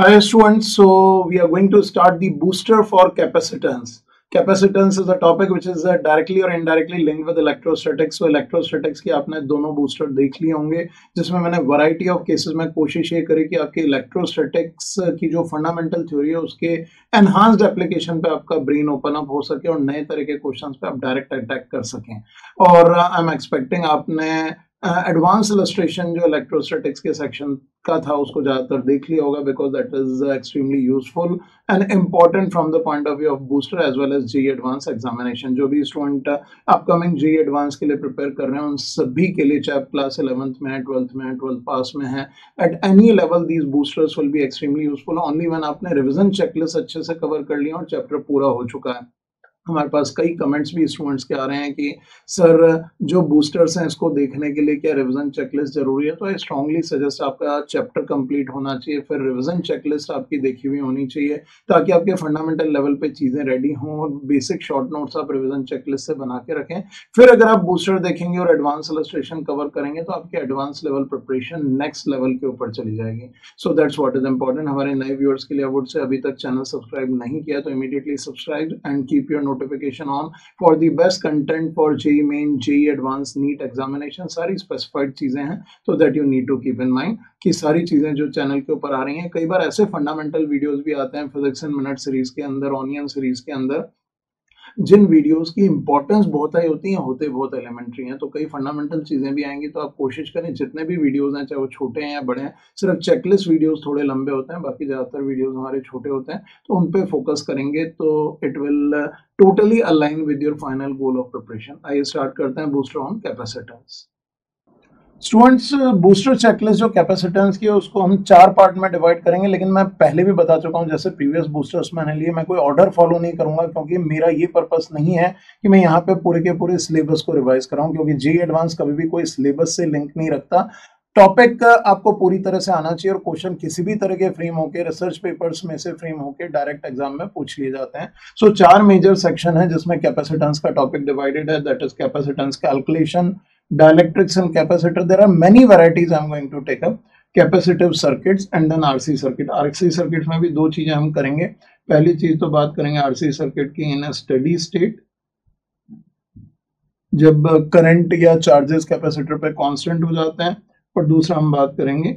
Hi students, so we are going to start the booster for capacitance. Capacitance is a topic which is directly or indirectly linked with electrostatics. So electrostatics के आपने दोनों booster देख लिए होंगे, जिसमें मैंने variety of cases में कोशिश ये करी कि आपके electrostatics की जो fundamental theory है उसके enhanced application पे आपका brain open up हो सके और नए तरह के questions पे आप direct attack कर सकें. और I'm expecting आपने एडवांस इलस्ट्रेशन जो इलेक्ट्रोस्टैटिक्स के सेक्शन का था उसको ज़्यादातर देख लिया होगा, because that is extremely useful and important from the point of view of booster as well as JEE advance examination. जो भी स्टूडेंट अपकमिंग जेईई एडवांस के लिए प्रिपेयर कर रहे हैं उन सभी के लिए, चाहे क्लास 11th में है, 12th में है, 12th पास में है, at any level these boosters will be extremely useful only when आपने रिविजन चेकलिस्ट अच्छे से कवर कर लिया और चैप्टर पूरा हो चुका है. हमारे पास कई कमेंट्स भी स्टूडेंट्स के आ रहे हैं कि सर जो बूस्टर्स हैं इसको देखने के लिए क्या रिवीजन चेकलिस्ट जरूरी है. तो आई स्ट्रांगली सजेस्ट आपका चैप्टर कंप्लीट होना चाहिए, फिर रिवीजन चेकलिस्ट आपकी देखी हुई होनी चाहिए ताकि आपके फंडामेंटल लेवल पे चीज़ें रेडी हों और बेसिक शॉर्ट नोट्स आप रिवीजन चेकलिस्ट से बना के रखें. फिर अगर आप बूस्टर देखेंगे और एडवांस इलस्ट्रेशन कवर करेंगे तो आपके advance level preparation next level के ऊपर चली जाएगी. So that's what is important. हमारे नए व्यूअर्स के लिए आई वुड से अभी तक चैनल सब्सक्राइब नहीं किया तो immediately subscribe and keep your notification on for the best content for JEE Main, JEE Advanced, NEET examination. सारी specified चीजें हैं, तो that you need to keep in mind कि सारी चीजें जो चैनल के ऊपर आ रही हैं. कई बार ऐसे फंडामेंटल वीडियोस भी आते हैं फिजिक्स इन मिनट सीरीज के अंदर, ऑनियन सीरीज के अंदर, जिन वीडियोस की इंपॉर्टेंस बहुत हाई होती है, होते बहुत एलिमेंट्री हैं. तो कई फंडामेंटल चीज़ें भी आएंगी, तो आप कोशिश करें जितने भी वीडियोस हैं चाहे वो छोटे हैं या बड़े हैं, सिर्फ चेकलिस्ट वीडियोस थोड़े लंबे होते हैं, बाकी ज़्यादातर वीडियोस हमारे छोटे होते हैं, तो उन पे फोकस करेंगे तो it will totally align with your final goal of preparation. आइए स्टार्ट करते हैं booster on capacitance. Students booster checklist जो कैपेसिटेंस की है उसको हम चार पार्ट में डिवाइड करेंगे, लेकिन मैं पहले भी बता चुका हूं जैसे प्रीवियस बूस्टर्स मैंने लिए, मैं कोई ऑर्डर फॉलो नहीं करूंगा क्योंकि मेरा ये पर्पस नहीं है कि मैं यहाँ पे पूरे के पूरे सिलेबस को रिवाइज कराऊं, क्योंकि जेईई एडवांस कभी भी कोई सिलेबस से लिंक नहीं रखता. टॉपिक आपको पूरी तरह से आना चाहिए और क्वेश्चन किसी भी तरह के फ्रेम होके, रिसर्च पेपर्स में से फ्रेम होके डायरेक्ट एग्जाम में पूछ लिए जाते हैं. सो चार मेजर सेक्शन है जिसमें कैपेसिटेंस का टॉपिक डिवाइडेड है, that is capacitance calculation, dielectrics and capacitor. There are many varieties I'm going to take up. Capacitive circuits and then RC circuit. RC circuits में भी दो चीजें हम करेंगे. पहली चीज तो बात करेंगे RC circuit की in a steady state, जब करंट या चार्जेस कैपेसिटर पे कांस्टेंट हो जाते हैं, और दूसरा हम बात करेंगे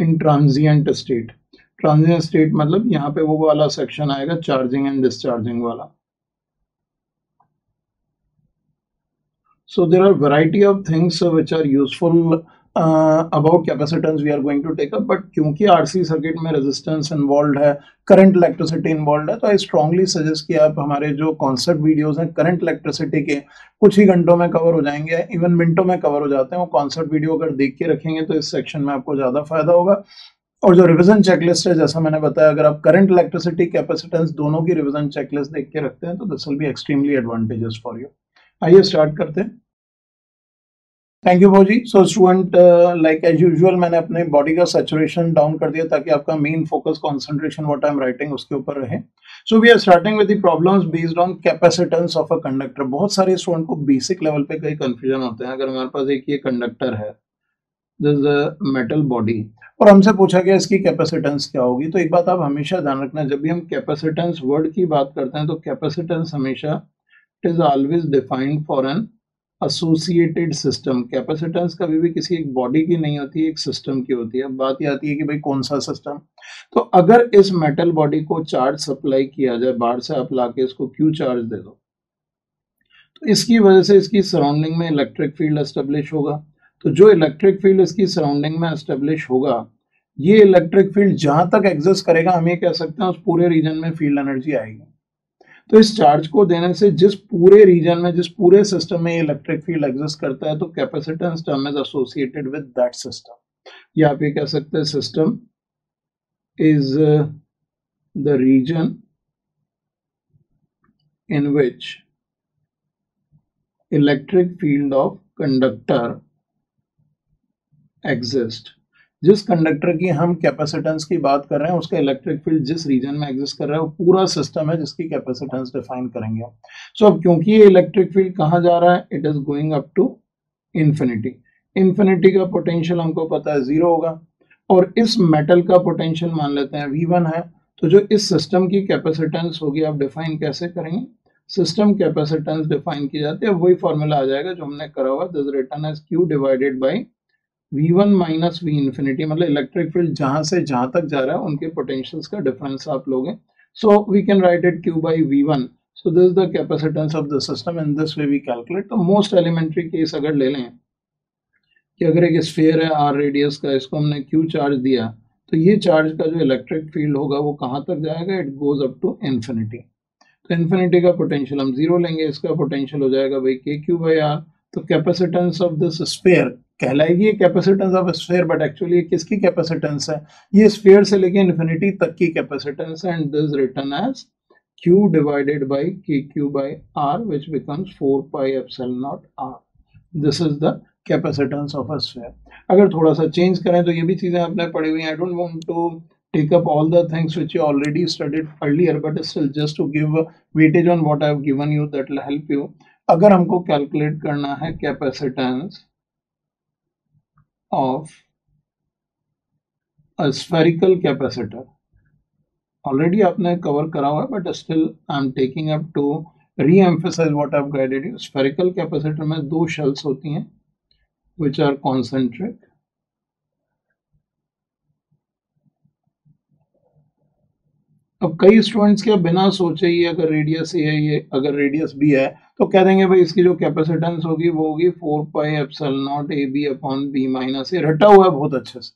in transient state. Transient state मतलब यहाँ पे वो वाला सेक्शन आएगा चार्जिंग एंड डिस्चार्जिंग वाला. So there are variety of things which are useful about capacitance we are going to take up, but क्योंकि RC circuit में resistance involved है, current electricity involved है, तो I strongly suggest कि आप हमारे जो concept videos हैं current electricity के कुछ ही घंटों में cover हो जाएंगे, even मिनटों में cover हो जाते हैं. वो concept video अगर देख के रखेंगे तो इस section में आपको ज़्यादा फायदा होगा. और जो रिवीजन चेकलिस्ट है जैसा मैंने बताया, अगर आप करंट इलेक्ट्रिसिटी कैपेसिटेंस दोनों की रिवीजन चेकलिस्ट देख के रखते हैं तो this will be extremely advantages for you. आइए स्टार्ट करते हैं. थैंक यू भाजी. So student like as usual मैंने अपने बॉडी का सैचुरेशन डाउन कर दिया ताकि आपका main focus concentration what I am writing उसके ऊपर रहे. So we are starting with the problems based on capacitance of a conductor. बहुत सारे स्टूडेंट को बेसिक लेवल पे कई कंफ्यूजन होते हैं. अगर हमारे पास एक ये कंडक्टर है, this is a metal body, और हमसे पूछा गया इसकी कैपेसिटेंस क्या होगी, तो एक बात आप हमेशा ध्यान रखना, जब भी हम कैपेसिटेंस वर्ड की बात करते हैं तो कैपेसिटेंस हमेशा it is always defined for an associated system. Capacitance कभी भी किसी एक बॉडी की नहीं होती, एक सिस्टम की होती है. अब बात ये आती है कि भाई कौन सा सिस्टम. तो अगर इस मेटल बॉडी को चार्ज सप्लाई किया जाए बाहर से, आप लाके इसको क्यू चार्ज दे दो, तो इसकी वजह से इसकी सराउंडिंग में इलेक्ट्रिक फील्ड एस्टेब्लिश होगा. तो जो इलेक्ट्रिक फील्ड इसकी सराउंडिंग में एस्टेब्लिश होगा, ये इलेक्ट्रिक फील्ड जहाँ तक एग्जिस्ट करेगा हम ये कह सकते हैं उस पूरे रीजन में फील्ड एनर्जी आएगी. तो इस चार्ज को देने से जिस पूरे रीजन में, जिस पूरे सिस्टम में इलेक्ट्रिक फील्ड एग्जिस्ट करता है, तो capacitance term is associated with that system. या आप ये कह सकते हैं system is the region in which electric field of conductor exist. जिस कंडक्टर की हम कैपेसिटेंस की बात कर रहे हैं उसका इलेक्ट्रिक फील्ड जिस रीजन में एग्जिस्ट कर रहा है वो पूरा सिस्टम है जिसकी कैपेसिटेंस डिफाइन करेंगे. सो अब क्योंकि ये इलेक्ट्रिक फील्ड कहाँ जा रहा है, it is going up to infinity. Infinity का पोटेंशियल हमको पता है जीरो होगा. और इस मेटल का पोटेंशियल मान लेते हैं V1 है, तो जो इस सिस्टम की कैपेसिटेंस होगी आप डिफाइन कैसे करेंगे, सिस्टम कैपेसिटेंस डिफाइन की जाती है, वही फॉर्मूला आ जाएगा जो हमने करा हुआ, this written as Q divided by V1 minus V infinity, मतलब इलेक्ट्रिक फील्ड जहाँ से जहाँ तक जा रहा है उनके पोटेंशियल्स का डिफरेंस आप लोगे, so we can write it Q by V1, so this is the capacitance of the system and this way we calculate. तो most elementary case अगर ले लें कि अगर एक स्फीयर है R रेडियस का, इसको हमने Q चार्ज दिया, तो ये चार्ज का जो इलेक्ट्रिक फील्ड होगा वो कहाँ तक जाएगा, it goes up to infinity, तो इन्फिनिटी का पोटेंशियल हम जीरो लेंगे, इसका पोटेंशियल हो जाएगा भाई KQ by R, तो कैपेसिटेंस ऑफ दिस स्फीयर कहलाएगी ये capacitance of sphere, but actually ये किसकी कैपेसिटेंस है, ये स्फीयर से लेके इन्फिनिटी तक की कैपेसिटेंस है, and this written as Q divided by KQ by R which becomes 4 pi epsilon naught R, this is the capacitance of a sphere. अगर थोड़ा सा चेंज करें तो ये भी चीज़ें आपने पढ़ी हुई हैं, I don't want to take up all the things which you already studied earlier, but still just to give weightage on what I have given you, that will help you. अगर हमको कैलकुलेट करना है capacitance of a spherical capacitor, already आपने cover करा हुआ है but still I am taking up to reemphasize what I have guided you. Spherical capacitor में दो शेल्स होती हैं विच आर कॉन्सेंट्रिक, अब कई स्टूडेंट्स के बिना सोचे ही अगर रेडियस ए है, ये अगर रेडियस बी है तो कह देंगे भाई इसकी जो कैपेसिटेंस होगी वो होगी 4 pi epsilon naught A B upon B minus A, रटा हुआ है बहुत अच्छे से,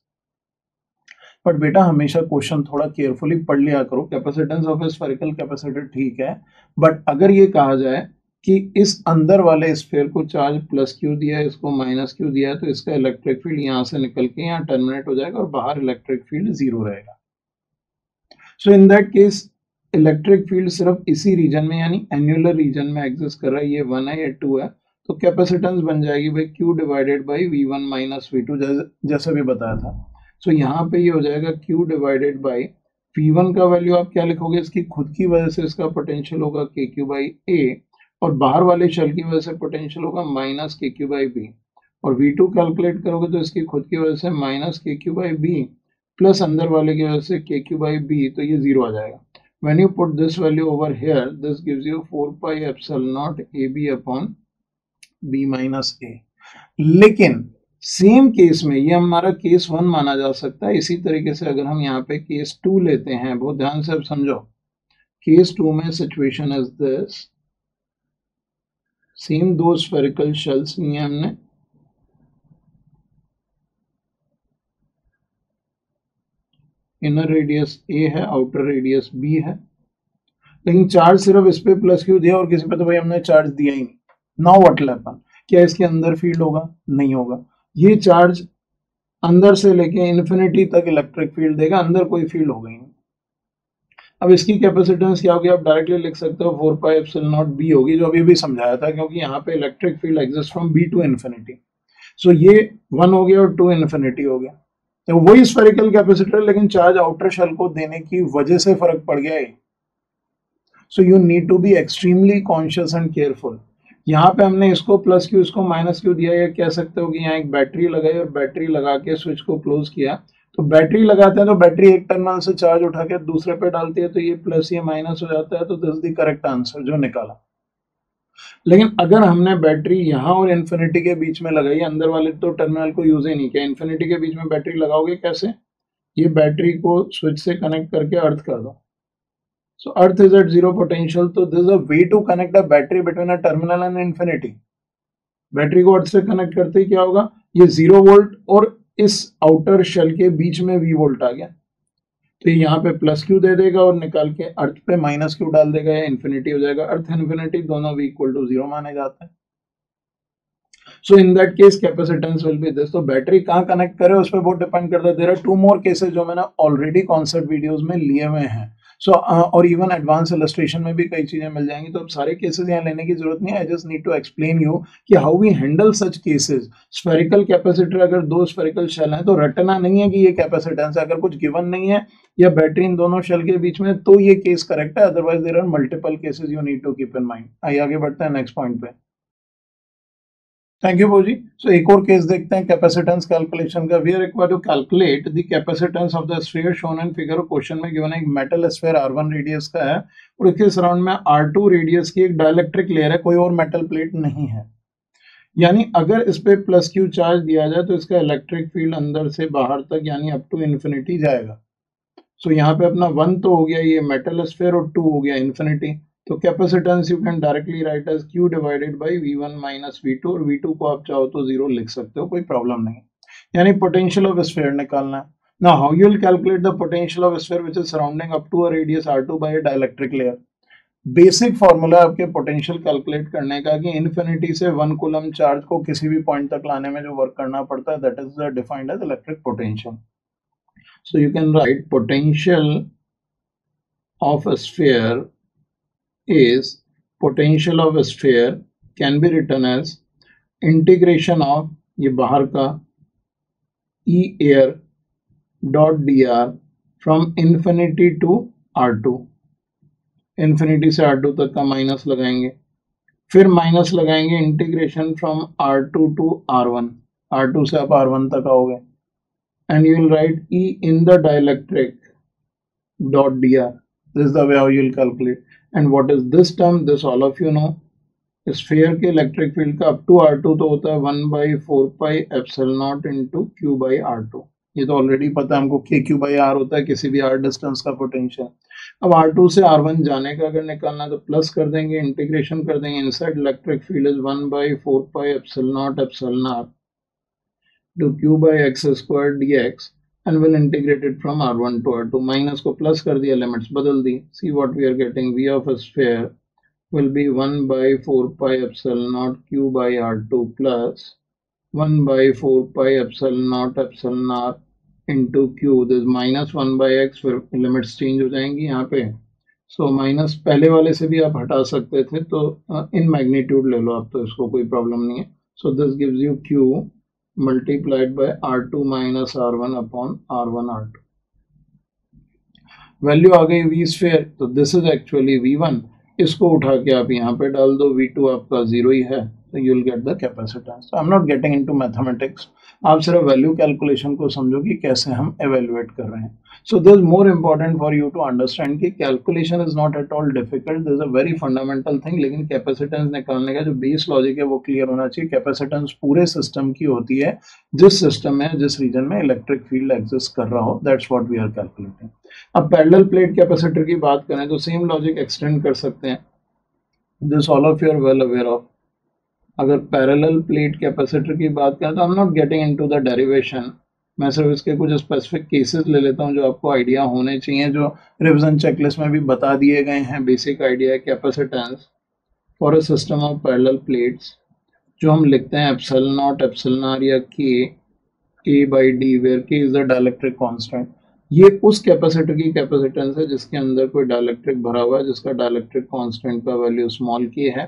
बट बेटा हमेशा क्वेश्चन थोड़ा केयरफुली पढ़ लिया करो। Capacitance of a spherical capacitor ठीक है, बट अगर ये कहा जाए कि इस अंदर वाले स्फीयर को चार्ज प्लस Q दिया है, इसको माइनस Q दिया है, तो इसका इलेक्ट्रिक फील्ड यहाँ से निकल के यहाँ टर्मिनेट हो जाएगा और बाहर इलेक्ट्रिक फील्ड जीरो रहेगा, so in that case electric field सिर्फ इसी रीजन में यानी एन्युलर रीजन में एग्जिस्ट कर रहा है, ये 1 है ये 2 है, तो कैपेसिटेंस बन जाएगी भाई Q डिवाइडेड बाई V1 माइनस V2 जैसा भी बताया था, सो यहाँ पे ये हो जाएगा Q डिवाइडेड बाई V1 का वैल्यू आप क्या लिखोगे, इसकी खुद की वजह से इसका पोटेंशियल होगा KQ बाई A और बाहर वाले शेल की वजह से पोटेंशियल होगा माइनस KQ बाई B, और V2 कैलकुलेट करोगे तो इसकी खुद की वजह से minus KQ by B plus अंदर वाले की वजह से KQ बाई B, तो ये जीरो आ जाएगा। When you put this value over here this gives you 4 pi epsilon naught AB upon B minus A। लेकिन सेम केस में ये हमारा केस 1 माना जा सकता है, इसी तरीके से अगर हम यहाँ पे केस 2 लेते हैं, बहुत ध्यान से आप समझो, केस 2 में सिचुएशन इज दिस, सेम दो स्फेरिकल शेल्स लिए हमने, इनर रेडियस A है आउटर रेडियस B है, लेकिन चार्ज सिर्फ इस पे प्लस Q दिया और किसी पे तो भाई हमने चार्ज दिया ही नहीं। नाउ व्हाट विल हैपन, क्या इसके अंदर फील्ड होगा, नहीं होगा, ये चार्ज अंदर से लेके इन्फिनिटी तक इलेक्ट्रिक फील्ड देगा, अंदर कोई फील्ड होगा ही नहीं। अब इसकी कैपेसिटेंस क्या होगी, आप डायरेक्टली लिख सकते हो 4 पाई एप्सिलॉन नॉट B होगी, जो अभी भी समझाया था, क्योंकि यहाँ पे electric field exist from B to infinity, so ये 1 हो गया और 2 इन्फिनिटी हो गया, तो वही स्फेरिकल कैपेसिटर लेकिन चार्ज आउटर शेल को देने की वजह से फर्क पड़ गया है। So you need to be extremely conscious and careful. यहाँ पे हमने इसको प्लस Q इसको माइनस Q दिया, या कह सकते हो कि यहाँ एक बैटरी लगाई और बैटरी लगा के स्विच को क्लोज किया, तो बैटरी लगाते हैं तो बैटरी एक टर्मिनल से चार्ज उठा के दूसरे पे डालती है, तो ये प्लस ये माइनस हो जाता है, तो दिस द करेक्ट आंसर जो निकाला। लेकिन अगर हमने बैटरी यहाँ और इन्फिनिटी के बीच में लगाई, अंदर वाले तो टर्मिनल को यूज ही नहीं किया, इन्फिनिटी के बीच में बैटरी लगाओगे कैसे, ये बैटरी को स्विच से कनेक्ट करके अर्थ कर दो, so earth is at zero potential, तो this is a way to connect a battery between a terminal and infinity. Battery को अर्थ से कनेक्ट करते ही क्या होगा, ये 0 वोल्ट और इस आउटर शेल के बीच में V वोल्ट आ गया, तो यहाँ पे प्लस Q दे देगा और निकाल के अर्थ पे माइनस Q डाल देगा या इन्फिनिटी हो जाएगा, अर्थ इन्फिनिटी दोनों भी इक्वल टू 0 माने जाते हैं। So in that case capacitance will be this. तो बैटरी कहाँ कनेक्ट करे उस पर बहुत डिपेंड करता है। देयर आर 2 मोर केसेस जो मैंने ऑलरेडी कॉन्सेप्ट वीडियोज में लिए हुए हैं, और इवन एडवांस इलस्ट्रेशन में भी कई चीजें मिल जाएंगी, तो अब सारे केसेस यहाँ लेने की जरूरत नहीं है। I just need to explain you कि how we handle such cases. Spherical capacitor, अगर दो स्फेरिकल शेल हैं तो रटना नहीं है कि ये कैपेसिटेंस है, अगर कुछ गिवन नहीं है या बैटरी इन दोनों शेल के बीच में, तो ये केस करेक्ट है, otherwise there are multiple cases you need to keep in mind. आइए आगे बढ़ते हैं नेक्स्ट पॉइंट पे। Thank you, Boji. So एक और केस देखते हैं capacitance calculation का. We are required to calculate the capacitance of the sphere shown in figure. Question में given है एक metal sphere R1 radius का है और इसके सराउंड में R2 radius की एक डाइलेक्ट्रिक लेयर है, कोई और मेटल प्लेट नहीं है. यानी अगर इस पे प्लस क्यू चार्ज दिया जाए तो इसका इलेक्ट्रिक फील्ड अंदर से बाहर तक यानी अप टू इन्फिनिटी जाएगा. सो यहाँ पे अपना 1 तो हो गया ये मेटल स्फीयर और 2 हो गया इन्फिनिटी. तो capacitance you can directly write as Q divided by V1 माइनस V2 और V2 को आप चाहो तो 0 लिख सकते हो, कोई प्रॉब्लम नहीं. यानी पोटेंशियल ऑफ स्फीयर निकालना है ना. How you will calculate the potential of sphere which is surrounding up to a radius R2 by a dielectric layer. Basic formula आपके पोटेंशियल कैलकुलेट करने का कि इन्फिनिटी से 1 कूलम चार्ज को किसी भी पॉइंट तक लाने में जो वर्क करना पड़ता है, that is defined as electric potential. So you can write potential of a sphere is potential of a sphere can be written as integration of ये बाहर का E air dot D R from infinity to are two. Infinity से R2 तक का minus लगाएंगे, फिर minus लगाएंगे integration from R2 to R1. R2 से आप R1 तक आओगे and you will write E in the dielectric dot D R. This the way how you will calculate. And what is this term, this all of you know. Sphere के electric field का up to R2 तो होता है 1/4πε0 into Q by R2. ये तो already पता है हमको के क्यू बाई आर होता है किसी भी आर डिस्टेंस का पोटेंशियल. अब R2 से R1 जाने का अगर निकालना तो प्लस कर देंगे, इंटीग्रेशन कर देंगे. Inside electric field is 1/4πε0 to Q by x square D x and will integrated from R1 to R2. Minus को प्लस कर दिया, लिमिट्स बदल दी. See what we are getting. V of a sphere will be 1/4πε0 Q by R2 plus 1/4πε0 into Q. This minus 1/x, फिर limits change हो जाएंगी यहाँ पे. सो माइनस पहले वाले से भी आप हटा सकते थे तो इन मैग्नीट्यूड ले लो आप, तो इसको कोई प्रॉब्लम नहीं है. So this gives you Q multiplied by R2 minus R1 upon R1 R2. Value आ गई वी स्फीयर, तो दिस इज एक्चुअली V1. इसको उठा के आप यहाँ पे डाल दो, V2 आपका 0 ही है. So you will get the capacitance. So I'm not getting into mathematics. आप सिर्फ वैल्यू कैलकुलेशन को समझो कि कैसे हम एवेल्युएट कर रहे हैं. So this more important for you to understand कि calculation is not at all difficult. This a very fundamental thing. लेकिन कैपेसिटेंस निकालने का जो बेस लॉजिक है वो क्लियर होना चाहिए. कैपेसिटेंस पूरे सिस्टम की होती है जिस सिस्टम में जिस रीजन में इलेक्ट्रिक फील्ड एग्जिस्ट कर रहा हो. That's what we are calculating. अब पैरेलल प्लेट कैपेसिटर की बात करें तो सेम लॉजिक एक्सटेंड कर सकते हैं. This all of you are well aware of. अगर पैरेलल प्लेट कैपेसिटर की बात करें तो I am not getting into the derivation. मैं सिर्फ इसके कुछ स्पेसिफिक केसेस ले लेता हूं जो आपको आइडिया होने चाहिए, जो रिवीजन चेकलिस्ट में भी बता दिए गए हैं. बेसिक आइडिया है capacitance for a system of parallel plates जो हम लिखते हैं ε0 ε r या k a by D where k is the dielectric constant. ये उस कैपेसिटर की कैपेसिटेंस है जिसके अंदर कोई डाइलेक्ट्रिक भरा हुआ है, जिसका डाइलेक्ट्रिक कांस्टेंट का वैल्यू स्मॉल k है.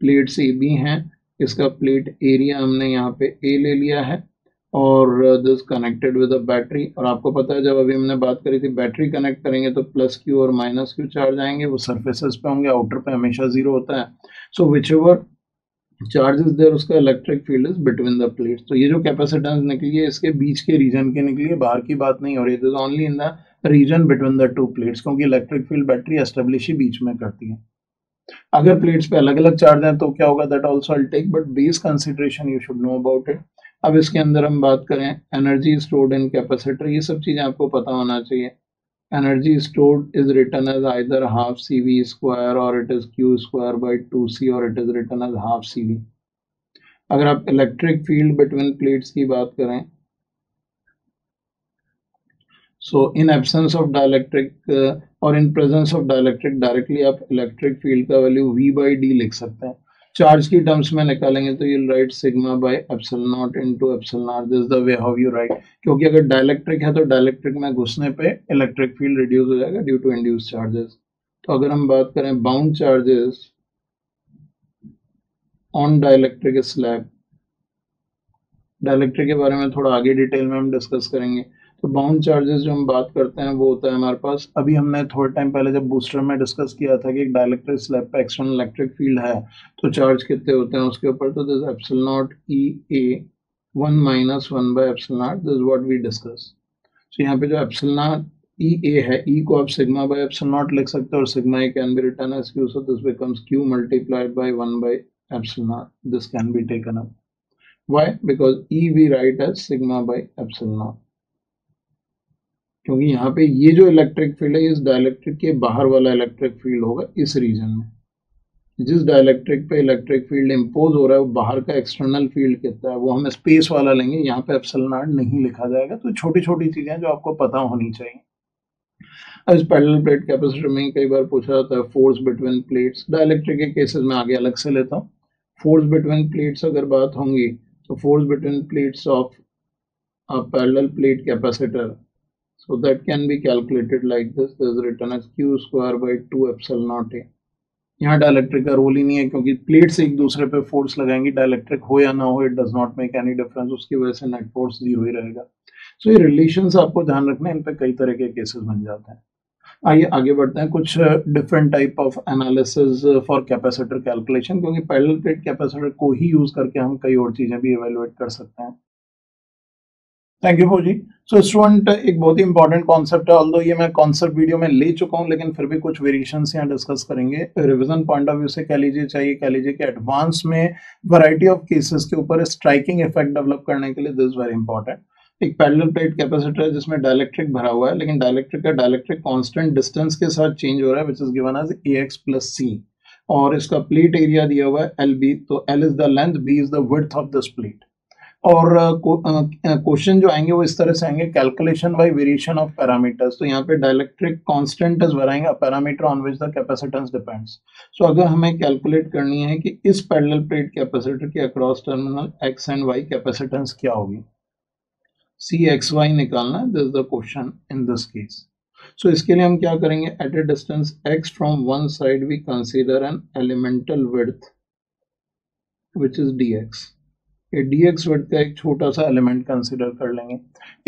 प्लेट्स ए बी हैं, इसका प्लेट एरिया हमने यहाँ पे ए ले लिया है और this connected with a battery. और आपको पता है जब अभी हमने बात करी थी बैटरी कनेक्ट करेंगे तो प्लस क्यू और माइनस क्यू चार्ज आएंगे, वो सरफेसेस पे होंगे, आउटर पे हमेशा 0 होता है. So which ever charge is there उसका electric field is between the plates. तो ये जो कैपेसिटेंस निकली है इसके बीच के रीजन की निकली है, बाहर की बात नहीं हो रही. This only in the region between the two plates क्योंकि इलेक्ट्रिक फील्ड बैटरी एस्टेब्लिश ही बीच में करती है. अगर प्लेट्स पे अलग अलग चार्ज हैं तो क्या होगा, that also I will take, but base consideration you should know about it. अब इसके अंदर हम बात करें एनर्जी स्टोर्ड इन कैपेसिटर, ये सब चीज़ें आपको पता होना चाहिए. Energy stored is written as either half C V square और it is Q square by 2c और it is written as half C V. अगर आप इलेक्ट्रिक फील्ड बिटवीन प्लेट्स की बात करें so in absence of dielectric और in presence of dielectric directly आप electric field का वैल्यू v बाई डी लिख सकते हैं. चार्ज की टर्म्स में निकालेंगे तो you write sigma by ε0 into ε r. This the way how you write, क्योंकि अगर डाइलेक्ट्रिक है तो डाइलेक्ट्रिक में घुसने पे इलेक्ट्रिक फील्ड रिड्यूस हो जाएगा ड्यू टू इंड्यूस चार्जेस. तो अगर हम बात करें bound charges on dielectric slab, dielectric के बारे में थोड़ा आगे डिटेल में हम डिस्कस करेंगे. तो बाउंड चार्जेस जो हम बात करते हैं वो होता है हमारे पास, अभी हमने थोड़े टाइम पहले जब बूस्टर में डिस्कस किया था कि एक डाइलेक्ट्रिक स्लैब पर एक्सटर्नल इलेक्ट्रिक फील्ड है तो चार्ज कितने होते हैं उसके ऊपर, तो this epsilon naught E A 1 minus 1 by epsilon naught, this what we discuss. तो यहाँ पे जो एप्सिलॉन नॉट ई ए है, ई को आप सिग्मा बाय एप्सिलॉन नॉट लिख सकते हो और sigma A can be return as Q, so this becomes Q multiplied by 1 by epsilon naught, this can be taken up. Why? Because E we write as sigma by epsilon naught, क्योंकि यहाँ पे ये जो electric field है इस dielectric के बाहर वाला इलेक्ट्रिक फील्ड होगा इस रीजन में। जिस डाइलेक्ट्रिक पे इलेक्ट्रिक फील्ड इम्पोज हो रहा है वो बाहर का एक्सटर्नल फील्ड कितना है वो हम स्पेस वाला लेंगे, यहाँ पे एप्सिलॉन नॉट नहीं लिखा जाएगा। तो छोटी छोटी चीजें जो आपको पता होनी चाहिए। अब इस पैरेलल प्लेट कैपेसिटर में कई बार पूछा जाता है फोर्स बिटवीन प्लेट्स, डाइलेक्ट्रिक के केसेस में आगे अलग से लेता हूँ। फोर्स बिटवीन प्लेट्स अगर बात होंगी तो force between plates of parallel plate capacitor, so that can be calculated like this, this is written as q square by 2 epsilon naught a। यहाँ डाइलेक्ट्रिक का रोल ही नहीं है क्योंकि प्लेट्स एक दूसरे पे फोर्स लगाएंगी, डाइलेक्ट्रिक हो या ना हो it does not make any difference, उसकी वजह से नेट फोर्स जीरो ही रहेगा। सो ये रिलेशंस आपको ध्यान रखना है, इन पे कई तरह के केसेस बन जाते हैं। आइए आगे बढ़ते हैं, कुछ different type of analysis for capacitor calculation, क्योंकि पैरेलल प्लेट कैपेसिटर को ही यूज करके हम कई और चीजें भी इवेलुएट कर सकते हैं। थैंक यू फौजी। सो स्टूडेंट एक बहुत ही इंपॉर्टेंट कॉन्सेप्ट है, ऑल्दो ये मैं कॉन्सेप्ट वीडियो में ले चुका हूँ लेकिन फिर भी कुछ वेरिएशंस यहाँ डिस्कस करेंगे। रिवीजन पॉइंट ऑफ व्यू से कह लीजिए कि एडवांस में वैरायटी ऑफ केसेस के ऊपर स्ट्राइकिंग इफेक्ट डेवलप करने के लिए दिस वेरी इंपॉर्टेंट। एक पैरेलल प्लेट कैपेसिटर है जिसमें डाइलेक्ट्रिक भरा हुआ है, लेकिन डाइलेक्ट्रिक का डाइलेक्ट्रिक कॉन्स्टेंट डिस्टेंस के साथ चेंज हो रहा है, which is given as AX+C, और इसका प्लेट एरिया दिया हुआ है LB, तो L is the length, B is the width of this plate. और क्वेश्चन जो आएंगे वो इस तरह से आएंगे, calculation by variation of parameters. तो यहाँ पे dielectric constant is varying parameter on which the capacitance depends. So अगर हमें कैलकुलेट करनी है कि इस पैरेलल प्लेट कैपेसिटर के across terminal X and Y capacitance क्या होगी, CXY निकालना this is the question in this case. So इसके लिए हम क्या करेंगे, at a distance x from one side we consider an elemental width which is dx। ये dx विड्थ का एक छोटा सा एलिमेंट कंसीडर कर लेंगे।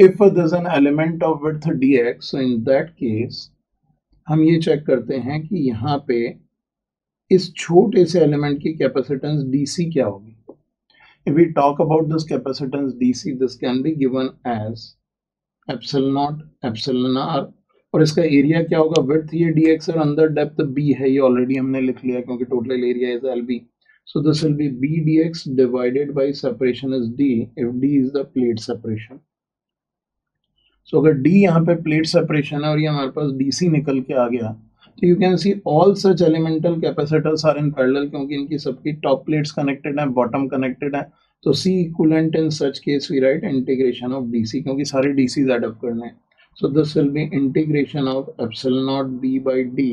If there is an element of width dx, so in that case हम ये check करते हैं कि यहाँ पे इस छोटे से एलिमेंट की कैपेसिटेंस dc क्या होगी। If we talk about this capacitance dc, this can be given as epsilon naught epsilon R, और इसका एरिया क्या होगा, विड्थ ये dx और अंदर डेप्थ b है, ये ऑलरेडी हमने लिख लिया क्योंकि total area is LB। So this will be B dx divided by separation is D, if D is the plate separation. So अगर D यहाँ पे plate separation है और ये हमारे पास DC निकल के आ गया, तो you can see all such elemental capacitors are in parallel, क्योंकि इनकी सबकी top plates connected हैं, bottom connected हैं, तो C equivalent in such case we write integration of DC, क्योंकि सारे DCs add up करने हैं। So this will be integration of epsilon naught B by D,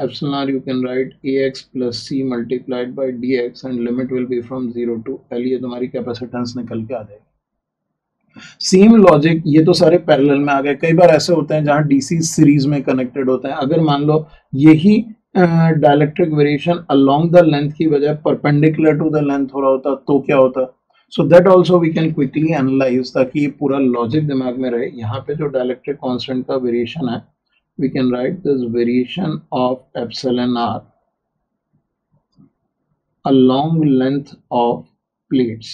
epsilon r you can write AX+C multiplied by dx and limit will be from 0 to L, ये तुम्हारी capacitance निकल के आ जाएगी। Same logic, ये तो सारे पैरेलल में आ गए। कई बार ऐसे होते हैं जहां DC सीरीज में कनेक्टेड होते हैं, अगर मान लो यही dielectric variation along the length की बजाय परपेंडिकुलर टू द लेंथ हो रहा होता तो क्या होता। So that also we can quickly analyse, ताकि ये पूरा लॉजिक दिमाग में रहे। यहाँ पे जो डाइलेक्ट्रिक कॉन्स्टेंट का वेरिएशन है, we can write this variation of epsilon r along length of plates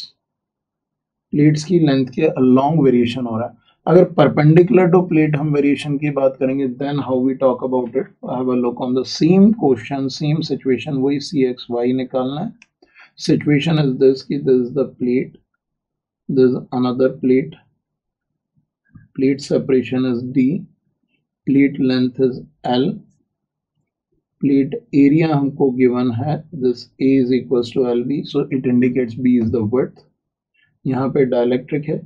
की length के along variation हो रहा है। अगर perpendicular to plate हम variation की बात करेंगे, then how we talk about it, have a look on the same question, same situation, वही CXY निकालना है। Situation is this कि this is the plate, this is another plate, plate separation is D, plate length is L, plate area हमको given है this A is equals to LB, so it indicates B is the width. यहाँ पे dielectric है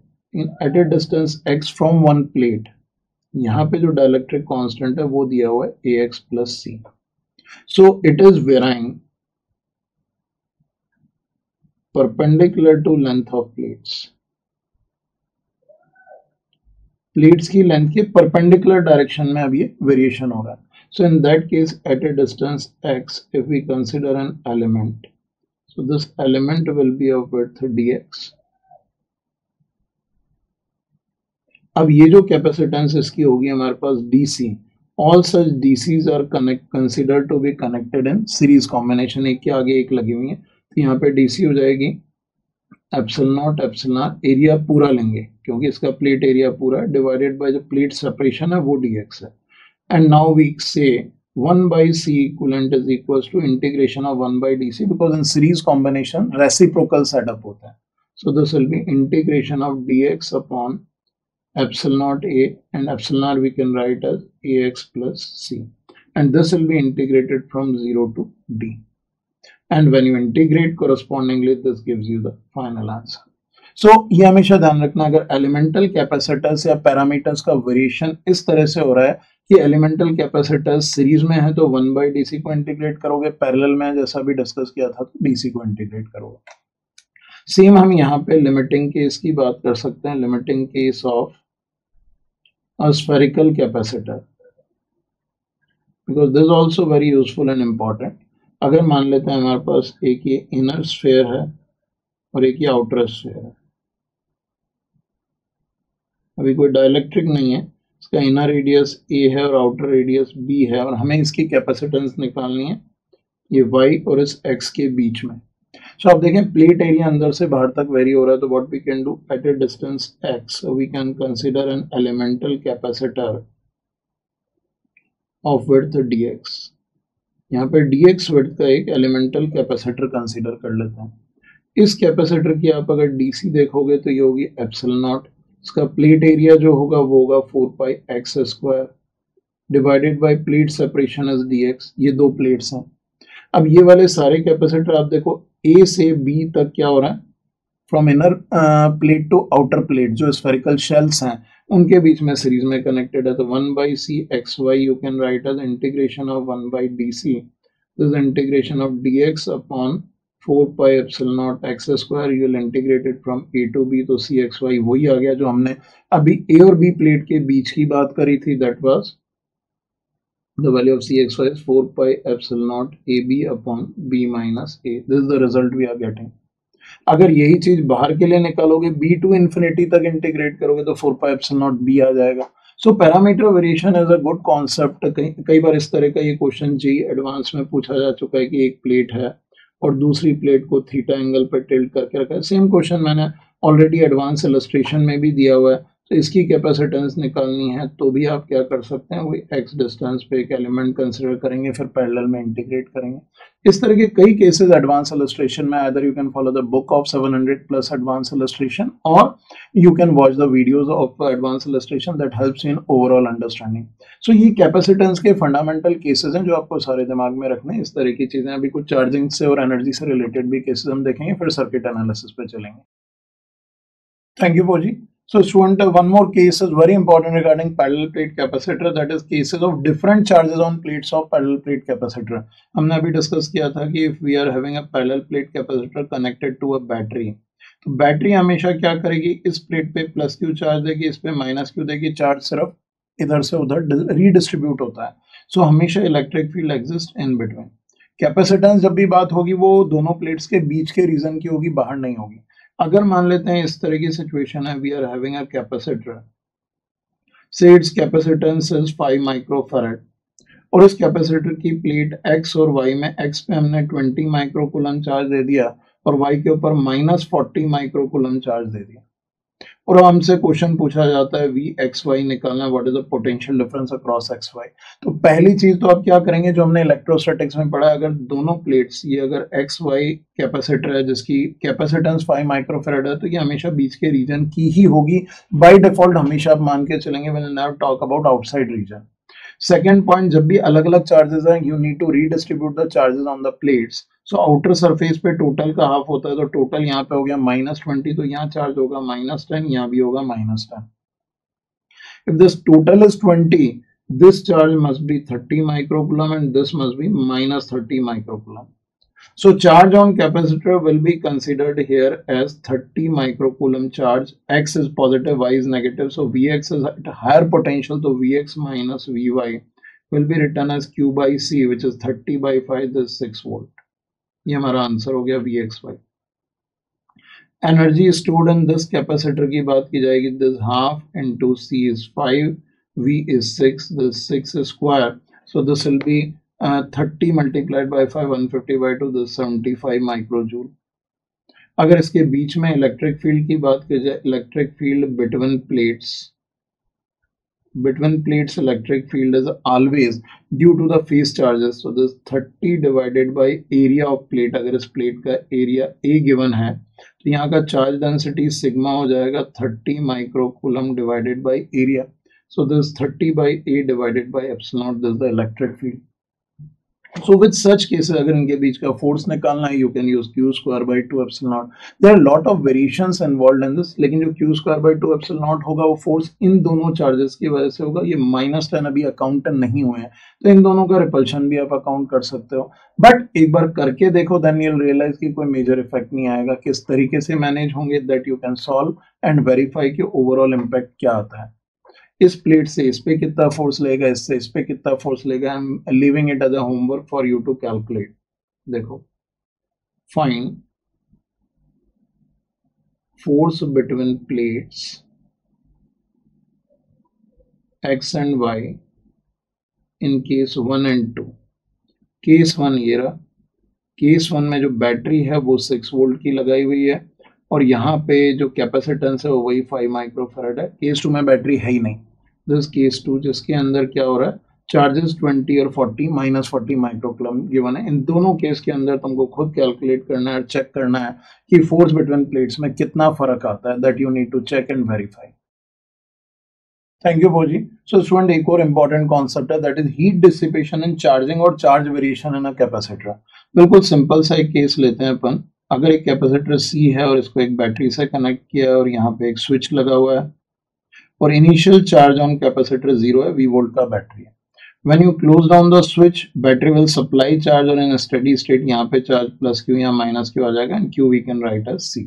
at a distance x from one plate, यहाँ पे जो dielectric constant है वो दिया हुआ है AX+C, so it is varying perpendicular to length of plates. Plates की लेंथ के परपेंडिकुलर डायरेक्शन में अब ये वेरिएशन हो रहा है। So in that case at a distance x if we consider an element, so this element will be of width dx। अब ये जो कैपेसिटेंस इसकी होगी हमारे पास DC, all such DCs are considered to be connected in series combination, एक के आगे एक लगी हुई है, तो यहाँ पे DC हो जाएगी एप्सिलॉन नॉट एप्सिलॉन, एरिया पूरा लेंगे क्योंकि इसका प्लेट एरिया पूरा है, डिवाइडेड बाय जो प्लेट सेपरेशन है वो dx है। एंड नाउ वी से 1 by C equivalent is equals to integration of 1 by DC because in series combination reciprocal setup होता है, so this will be integration of dx upon epsilon naught A and epsilon naught we can write as ax plus C and this will be integrated from 0 to D and when you integrate correspondingly this gives you the final answer. सो ये हमेशा ध्यान रखना, अगर elemental capacitors या parameters का variation इस तरह से हो रहा है कि एलिमेंटल कैपेसिटर्स सीरीज में है तो 1 बाई DC को इंटीग्रेट करोगे, पैरेलल में जैसा भी डिस्कस किया था तो DC को इंटीग्रेट करोगे। सेम हम यहाँ पे लिमिटिंग केस की बात कर सकते हैं, limiting case of a spherical capacitor because this also very useful and important. अगर मान लेते हैं हमारे पास एक ये इनर स्फेयर है और एक ये आउटर स्फेयर है, अभी कोई डाइलेक्ट्रिक नहीं है, इसका इनर रेडियस A है और आउटर रेडियस B है और हमें इसकी कैपेसिटेंस निकालनी है ये Y और इस X के बीच में। सो आप देखें प्लेट एरिया अंदर से बाहर तक वेरी हो रहा है, तो what we can do at a distance X we can consider an elemental capacitor of width dx। यहाँ पे dx विड्थ का एक एलिमेंटल कैपेसिटर कंसीडर कर लेते हैं। इस कैपेसिटर की आप अगर DC देखोगे तो ये होगी एप्सिलॉन नॉट, इसका प्लेट एरिया जो होगा वो होगा 4 pi x square divided by plate separation is dx, ये दो प्लेट्स हैं। अब ये वाले सारे कैपेसिटर आप देखो A से B तक क्या हो रहा है, from inner plate to outer plate जो स्फेरिकल शेल्स हैं उनके बीच में सीरीज में कनेक्टेड है, तो 1 by C x Y you can write as integration of 1 by D C this integration of dx upon 4 pi epsilon naught x square you will integrated from A to B, तो cxy वही आ गया जो हमने अभी A और B plate के बीच की बात करी थी, that was the value of cxy is 4 pi epsilon naught ab upon B minus A, this is the result we are getting. अगर यही चीज बाहर के लिए निकालोगे B टू इंफिनिटी तक इंटीग्रेट करोगे तो 4 पाई एप्सिलॉन नॉट b आ जाएगा। So parameter variation is a good concept, कई बार इस तरह का ये क्वेश्चन JEE एडवांस में पूछा जा चुका है कि एक प्लेट है और दूसरी प्लेट को थीटा एंगल पर टिल्ट करके रखा है, सेम क्वेश्चन मैंने ऑलरेडी एडवांस इलस्ट्रेशन में भी दिया हुआ है, तो इसकी कैपेसिटेंस निकालनी है तो भी आप क्या कर सकते हैं वही x डिस्टेंस पे एक एलिमेंट कंसीडर करेंगे फिर पैरेलल में इंटीग्रेट करेंगे। इस तरह के कई केसेस एडवांस इलस्ट्रेशन में, either you can follow the book of 700+ advance illustration और you can watch the videos of advance illustration that helps in overall understanding. So ये कैपेसिटेंस के फंडामेंटल केसेस हैं जो आपको सारे दिमाग में रखने हैं, इस तरह की चीज़ें। अभी कुछ चार्जिंग से और एनर्जी से रिलेटेड भी केसेज हम देखेंगे, फिर सर्किट एनालिसिस पे चलेंगे। थैंक यू फॉर जी। So student, one more case is very important regarding parallel plate capacitor, that is cases of different charges on plates of parallel plate capacitor. हमने अभी discuss किया था कि if we are having a parallel plate capacitor connected to a battery, तो battery हमेशा क्या करेगी, इस प्लेट पे प्लस क्यू चार्ज देगी, इस पे माइनस क्यू देगी, चार्ज सिर्फ इधर से उधर रीडिस्ट्रीब्यूट होता है। सो हमेशा electric field exist in between. Capacitance जब भी बात होगी वो दोनों प्लेट्स के बीच के रीजन की होगी, बाहर नहीं होगी। अगर मान लेते हैं इस तरह की सिचुएशन है, we are having a capacitor से इट्स कैपेसिटेंस इज 5 माइक्रोफैरड और इस कैपेसिटर की प्लेट x और y में x पे हमने 20 माइक्रोकूलम चार्ज दे दिया और y के ऊपर -40 माइक्रोकूलम चार्ज दे दिया, और हमसे क्वेश्चन पूछा जाता है वी एक्स वाई निकालना, what is the potential difference across X Y. तो पहली चीज तो आप क्या करेंगे जो हमने इलेक्ट्रोस्टैटिक्स में पढ़ा, अगर दोनों प्लेट्स ये अगर एक्स वाई कैपेसिटर है जिसकी कैपेसिटेंस 5 माइक्रोफैरड है तो ये हमेशा बीच के रीजन की ही होगी बाय डिफॉल्ट, हमेशा आप मान के चलेंगे, will not talk about outside region. Second point, जब भी अलग अलग चार्जेस हैं you need to redistribute the charges on the plates. So outer surface पे टोटल का हाफ होता है, तो टोटल यहाँ पे हो गया -20, तो यहाँ चार्ज होगा -10, यहाँ भी होगा -10। If this total is 20, this charge must be 30 microcoulomb and this must be -30 microcoulomb. So charge on capacitor will be considered here as 30 microcoulomb charge, x is positive y is negative, so vx is at higher potential, तो vx minus vy will be written as q by c which is 30 by 5, this 6 volt। ये हमारा answer हो गया vxy। Energy stored in this capacitor की बात की जाएगी, this half into C is 5, V is 6, this 6 square, so this will be 30 multiplied by 5, 150 by 2, this 75 microjoule. अगर इसके बीच में इलेक्ट्रिक फील्ड की बात की जाए, electric field between plates electric field is always due to the phase charges, so this 30 divided by area of plate, अगर इस plate का area A given है तो यहाँ का charge density sigma हो जाएगा 30 micro coulomb divided by area, so this 30 by A divided by epsilon, this is the electric field. So with such cases, अगर इनके बीच का फोर्स निकालना है, you can use q square by 2 epsilon naught. There are lot of variations involved in this, लेकिन जो q square by 2 epsilon naught होगा वो force in दोनों चार्जेस की वजह से होगा। ये -10 अभी अकाउंट नहीं हुए हैं, तो इन दोनों का रिपल्शन भी आप अकाउंट कर सकते हो, बट एक बार करके देखो देन यू विल रियलाइज कि कोई मेजर इफेक्ट नहीं आएगा। किस तरीके से मैनेज होंगे that you can solve and verify कि ओवरऑल इम्पैक्ट क्या आता है। इस प्लेट से इस पे कितना फोर्स लगेगा, इससे इस पे कितना फोर्स लगेगा। I am leaving it as a homework for you to calculate. देखो, find force between plates X and Y in case 1 and 2। Case 1 ये रहा, केस 1 में जो बैटरी है वो 6 वोल्ट की लगाई हुई है और यहाँ पे जो कैपेसिटेंस है वो वही 5 माइक्रोफैरड है। केस 2 में बैटरी है ही नहीं, दिस केस 2, जिसके अंदर क्या हो रहा है, चार्जेस 20 और 40 -40 माइक्रोकूलम गिवन है। इन दोनों केस के अंदर तुमको खुद कैलकुलेट करना है और चेक करना है कि फोर्स बिटवीन प्लेट्स में कितना फर्क आता है, that you need to check and verify. Thank you for जी। सो स्टूडेंट, एक और इम्पॉर्टेंट कॉन्सेप्ट है, that is heat dissipation in charging और charge variation in a capacitor. बिल्कुल सिंपल सा एक केस लेते हैं अपन। अगर एक कैपेसिटर C है और इसको एक बैटरी से कनेक्ट किया है और यहाँ पे एक स्विच लगा हुआ है और इनिशियल चार्ज ऑन कैपेसिटर 0 है, V वोल्ट का बैटरी है। When you close down the switch, battery will supply charge और इन स्टेडी स्टेट यहाँ पे चार्ज प्लस Q या माइनस Q आ जाएगा and Q we can write as C।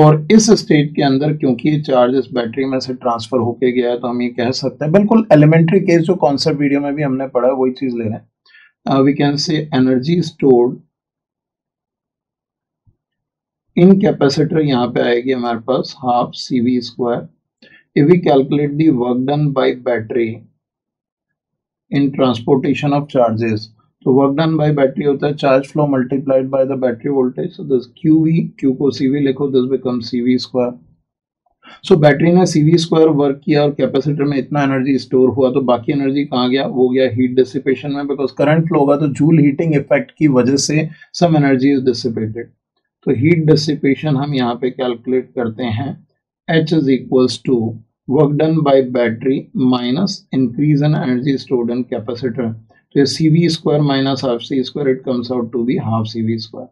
और इस स्टेट के अंदर क्योंकि ये चार्ज इस बैटरी में से ट्रांसफर होके गया है तो हम ये कह सकते हैं, बिल्कुल एलिमेंट्री केस जो कॉन्सेप्ट वीडियो में भी हमने पढ़ा वही चीज ले रहे हैं। We can say energy stored in capacitor यहाँ पे आएगी हमारे पास half CV square. If we calculate the work done by battery in transportation of charges, तो वर्क डन बाय बैटरी होता है charge flow multiplied by the battery voltage, so this QV, Q को CV लिखो, this become CV square. So battery ने CV square work किया और capacitor में इतना एनर्जी स्टोर हुआ, तो बाकी एनर्जी कहाँ गया, वो गया हीट डिसिपेशन में, बिकॉज करंट फ्लो होगा तो जूल हीटिंग इफेक्ट की वजह से सम एनर्जी इज डिसिपेटेड। तो हीट डिसिपेशन हम यहाँ पे कैलकुलेट करते हैं, H is equals to work done by battery minus increase in energy stored in capacitor. तो ये CV square minus half C square, it comes out to be half CV square.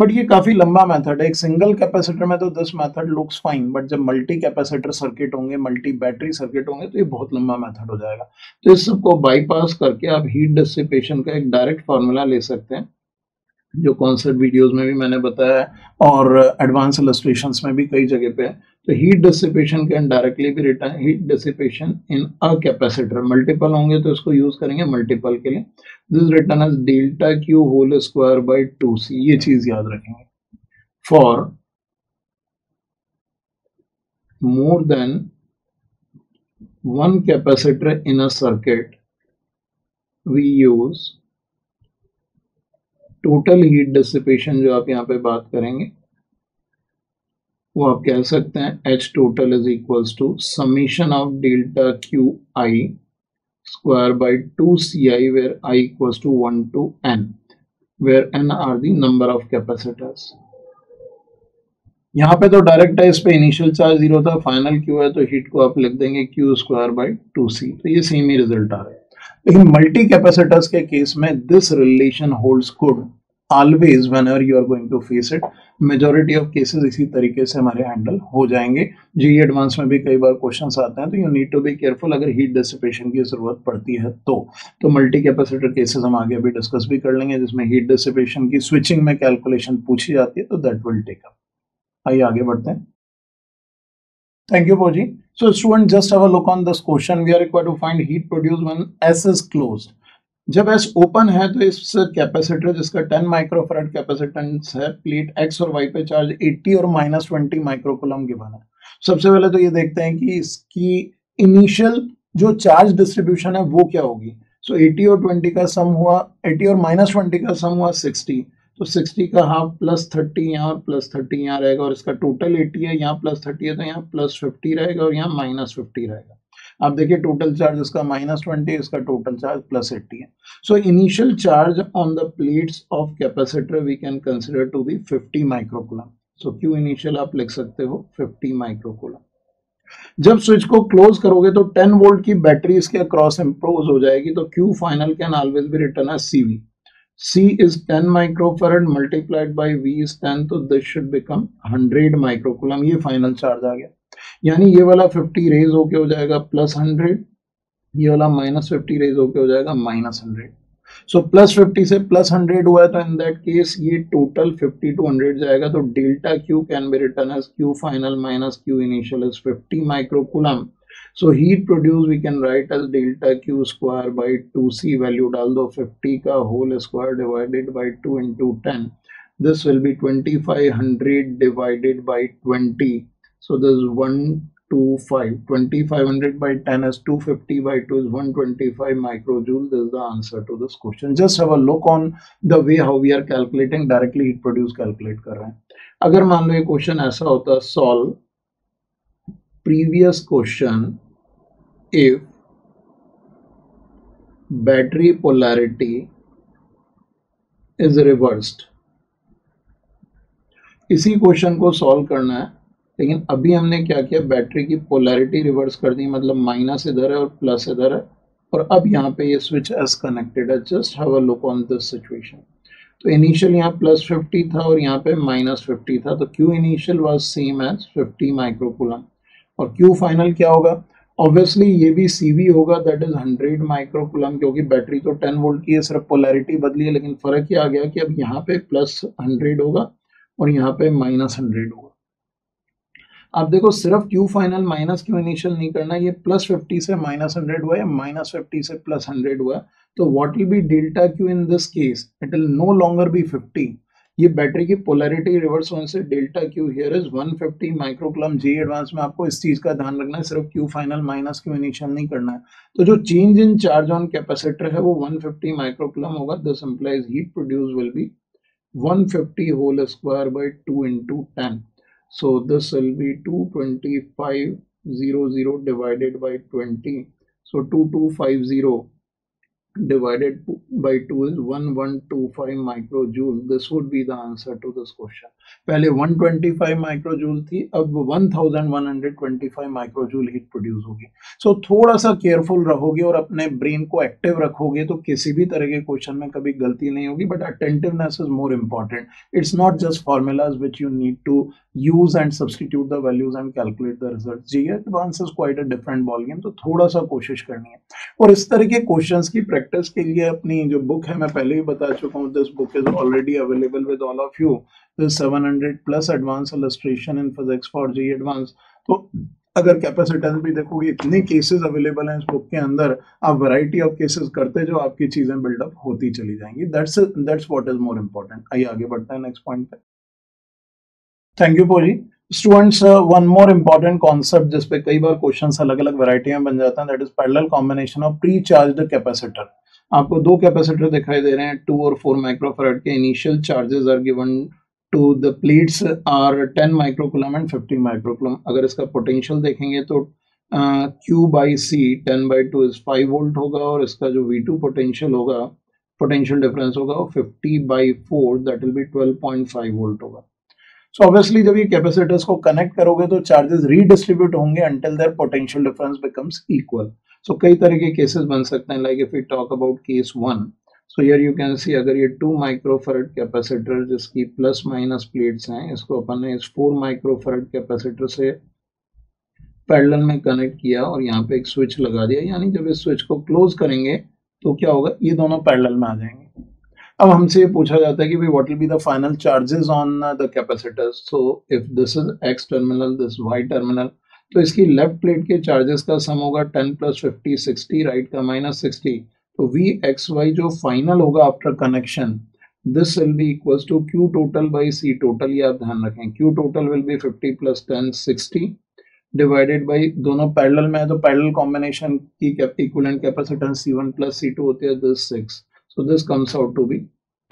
But ये काफी लंबा method है एक single capacitor में, तो this method looks fine, but जब मल्टी कैपेसिटर सर्किट होंगे, मल्टी बैटरी सर्किट होंगे तो ये बहुत लंबा मेथड हो जाएगा। तो इस सबको बाईपास करके आप हीट डिसिपेशन का एक डायरेक्ट फार्मूला ले सकते हैं, जो कॉन्सेप्ट वीडियोस में भी मैंने बताया है और एडवांस इलस्ट्रेशंस में भी कई जगह पे है। तो हीट डिसिपेशन कैन डायरेक्टली भी written heat dissipation in a capacitor, multiple होंगे तो इसको यूज करेंगे मल्टीपल के लिए। This written as delta Q whole square by 2C, ये चीज याद रखेंगे। For more than 1 capacitor in a circuit we use total heat dissipation, जो आप यहाँ पे बात करेंगे वो आप कह सकते हैं H total is equals to summation of delta Q I square by 2 CI, where I equals to 1 to n, where n are the number of capacitors. यहाँ पे तो डायरेक्ट है, इस पे इनिशियल चार्ज 0 था, फाइनल Q है तो heat को आप लिख देंगे Q स्क्वायर बाय 2 C, तो ये सेम ही रिजल्ट आ रहा है। लेकिन मल्टी कैपेसिटर्स के केस में this relation holds good always whenever you are going to face it. Majority of cases इसी तरीके से हमारे हैंडल हो जाएंगे। JEE एडवांस में भी कई बार क्वेश्चंस आते हैं, तो you need to be careful अगर हीट डिसिपेशन की जरूरत पड़ती है तो मल्टी कैपेसिटर केसेस हम आगे भी डिस्कस भी कर लेंगे, जिसमें हीट डिसिपेशन की स्विचिंग में कैलकुलेशन पूछी जाती है, तो दैट विल टेक अप। आइए आगे बढ़ते हैं। Thank you, Boji. So, student, just have a look on this question. We are required to find heat produced when S is closed. जब S ओपन है तो इस कैपेसिटर जिसका 10 माइक्रोफैरड कैपेसिटेंस है, प्लेट X और Y पे charge 80 और -20 microcoulomb given है। सबसे पहले तो ये देखते हैं कि इसकी इनिशियल जो चार्ज डिस्ट्रीब्यूशन है वो क्या होगी। सो 80 और -20 का सम हुआ 60, तो 60 का हाफ +30 यहाँ और +30 यहाँ रहेगा, और इसका टोटल 80 है, यहाँ +30 है तो यहाँ +50 रहेगा और यहाँ -50 रहेगा। आप देखिए टोटल चार्ज इसका -20, इसका टोटल चार्ज +80 है। So initial charge on the plates of capacitor we can consider to be 50 microcoulomb. So Q initial आप लिख सकते हो 50 माइक्रोकूलम। जब स्विच को क्लोज करोगे तो 10 वोल्ट की बैटरी इसके अक्रॉस इंपोज हो जाएगी, तो Q final can always be return as CV। C is 10 microfarad multiplied by V is 10, तो दिस शुड बिकम 100 माइक्रोकूलम। ये फाइनल चार्ज आ गया, यानी ये वाला 50 रेज होके हो जाएगा +100, ये वाला -50 रेज होके हो जाएगा -100। सो +50 से +100 हुआ है, तो इन दैट केस ये टोटल 50 to 100 जाएगा। तो delta Q can be return as Q final minus Q initial is 50 microcoulomb. So heat produce we can write as delta Q square by 2C, value डाल दो 50 का whole square divided by 2 into 10। This will be 2500 divided by 20, so this is 125. 2500 by 10 is 250, by 2 is 125 microjoule. This is the answer to this question. Just have a look on the way how we are calculating, directly heat produce calculate कर रहे हैं। अगर मान लो ये question ऐसा होता, solve previous question if battery polarity is reversed, इसी question को सॉल्व करना है। लेकिन अभी हमने क्या किया, बैटरी की पोलैरिटी रिवर्स कर दी, मतलब माइनस इधर है और प्लस इधर है, और अब यहाँ पे ये स्विच एस कनेक्टेड है। Just have a look on this situation. तो इनिशियल यहाँ +50 था और यहाँ पे -50 था, तो Q initial was same as 50 microcoulomb, और Q फाइनल क्या होगा, ऑब्वियसली ये भी CV होगा, दैट इज 100 माइक्रोकूलम, क्योंकि बैटरी तो 10 वोल्ट की है, सिर्फ पोलैरिटी बदली है। लेकिन फर्क क्या आ गया कि अब यहाँ पे +100 होगा और यहाँ पे -100 होगा। आप देखो सिर्फ Q final minus Q initial नहीं करना, ये +50 से -100 हुआ या -50 से +100 हुआ, तो what will be delta Q in this case, it will no longer be 50। ये बैटरी की पोलैरिटी रिवर्स होने से delta Q here is 150 microcoulomb. JEE advance में आपको इस चीज का ध्यान रखना है, सिर्फ Q final minus Q initial नहीं करना है। तो जो change in charge on capacitor है वो 150 माइक्रोकूलम होगा। This implies heat produce will be 150 whole square by 2 into 10। So this will be 22,500 divided by 20. So 2250 divided by 2 is 1125 microjoule. This would be the answer to this question. पहले 125 microjoule थी, अब 1125 microjoule heat produce होगी। So थोड़ा सा careful रहोगे और अपने brain को active रखोगे तो किसी भी तरह के question में कभी गलती नहीं होगी। But attentiveness is more important. It's not just formulas which you need to use and substitute the values and calculate the results. JEE Advanced is quite a different ball game, तो थोड़ा सा कोशिश करनी है। और इस तरह के questions की प्रैक्टिस के लिए अपनी जो बुक है, मैं पहले भी बता चुका हूँ, this book is already available with all of you, 700+ advance illustration in physics for JEE advance. तो अगर कैपेसिटेंस भी देखोगे, इतने केसेस अवेलेबल हैं इस बुक के अंदर, आप वैरायटी ऑफ केसेस करते जो आपकी चीजें बिल्डअप होती चली जाएंगी। That's what is more important. आइए आगे बढ़ते हैं नेक्स्ट पॉइंट पे। थैंक यू पोजी। Students, one more important concept जिस पे कई बार क्वेश्चंस अलग अलग वैरायटी में बन जाते हैं, that is parallel combination of pre charged capacitor. आपको दो कैपेसिटर दिखाई दे रहे हैं, 2 और 4 माइक्रोफैरड के। Initial charges are given to the plates are 10 microcoulomb and 50 microcoulomb. अगर इसका पोटेंशियल देखेंगे तो Q by C 10/2 is 5 volt होगा, और इसका जो V2 पोटेंशियल होगा, पोटेंशियल डिफरेंस होगा, वो 50/4 दैट विल बी 12.5 वोल्ट होगा। सो ऑब्वियसली जब ये कैपेसिटर्स को कनेक्ट करोगे तो चार्जेस रीडिस्ट्रीब्यूट होंगे until their potential difference becomes equal. So कई तरह के केसेस बन सकते हैं। Like if we talk about case 1, so here you can see, अगर ये 2 माइक्रोफैरड कैपेसिटर जिसकी प्लस माइनस प्लेट्स हैं, इसको अपन ने इस 4 माइक्रोफैरड कैपेसिटर से पैरेलल में कनेक्ट किया और यहाँ पे एक स्विच लगा दिया, यानी जब इस स्विच को क्लोज करेंगे तो क्या होगा, ये दोनों पैरेलल में आ जाएंगे। अब हमसे ये पूछा जाता है कि भाई what will be the final charges on the capacitor. So if this is X terminal, this Y terminal, तो इसकी लेफ्ट प्लेट के चार्जेस का सम होगा 10 + 50 60, राइट का -60, तो Vxy जो फाइनल होगा after connection, this will be equals to Q total by C total. ये आप ध्यान रखें, Q total will be 50 + 10 60 divided by, दोनों पैरेलल में है तो पैरेलल कॉम्बिनेशन की इक्विवेलेंट कैपेसिटेंस C1 + C2 होती है, this 6, so this comes out to be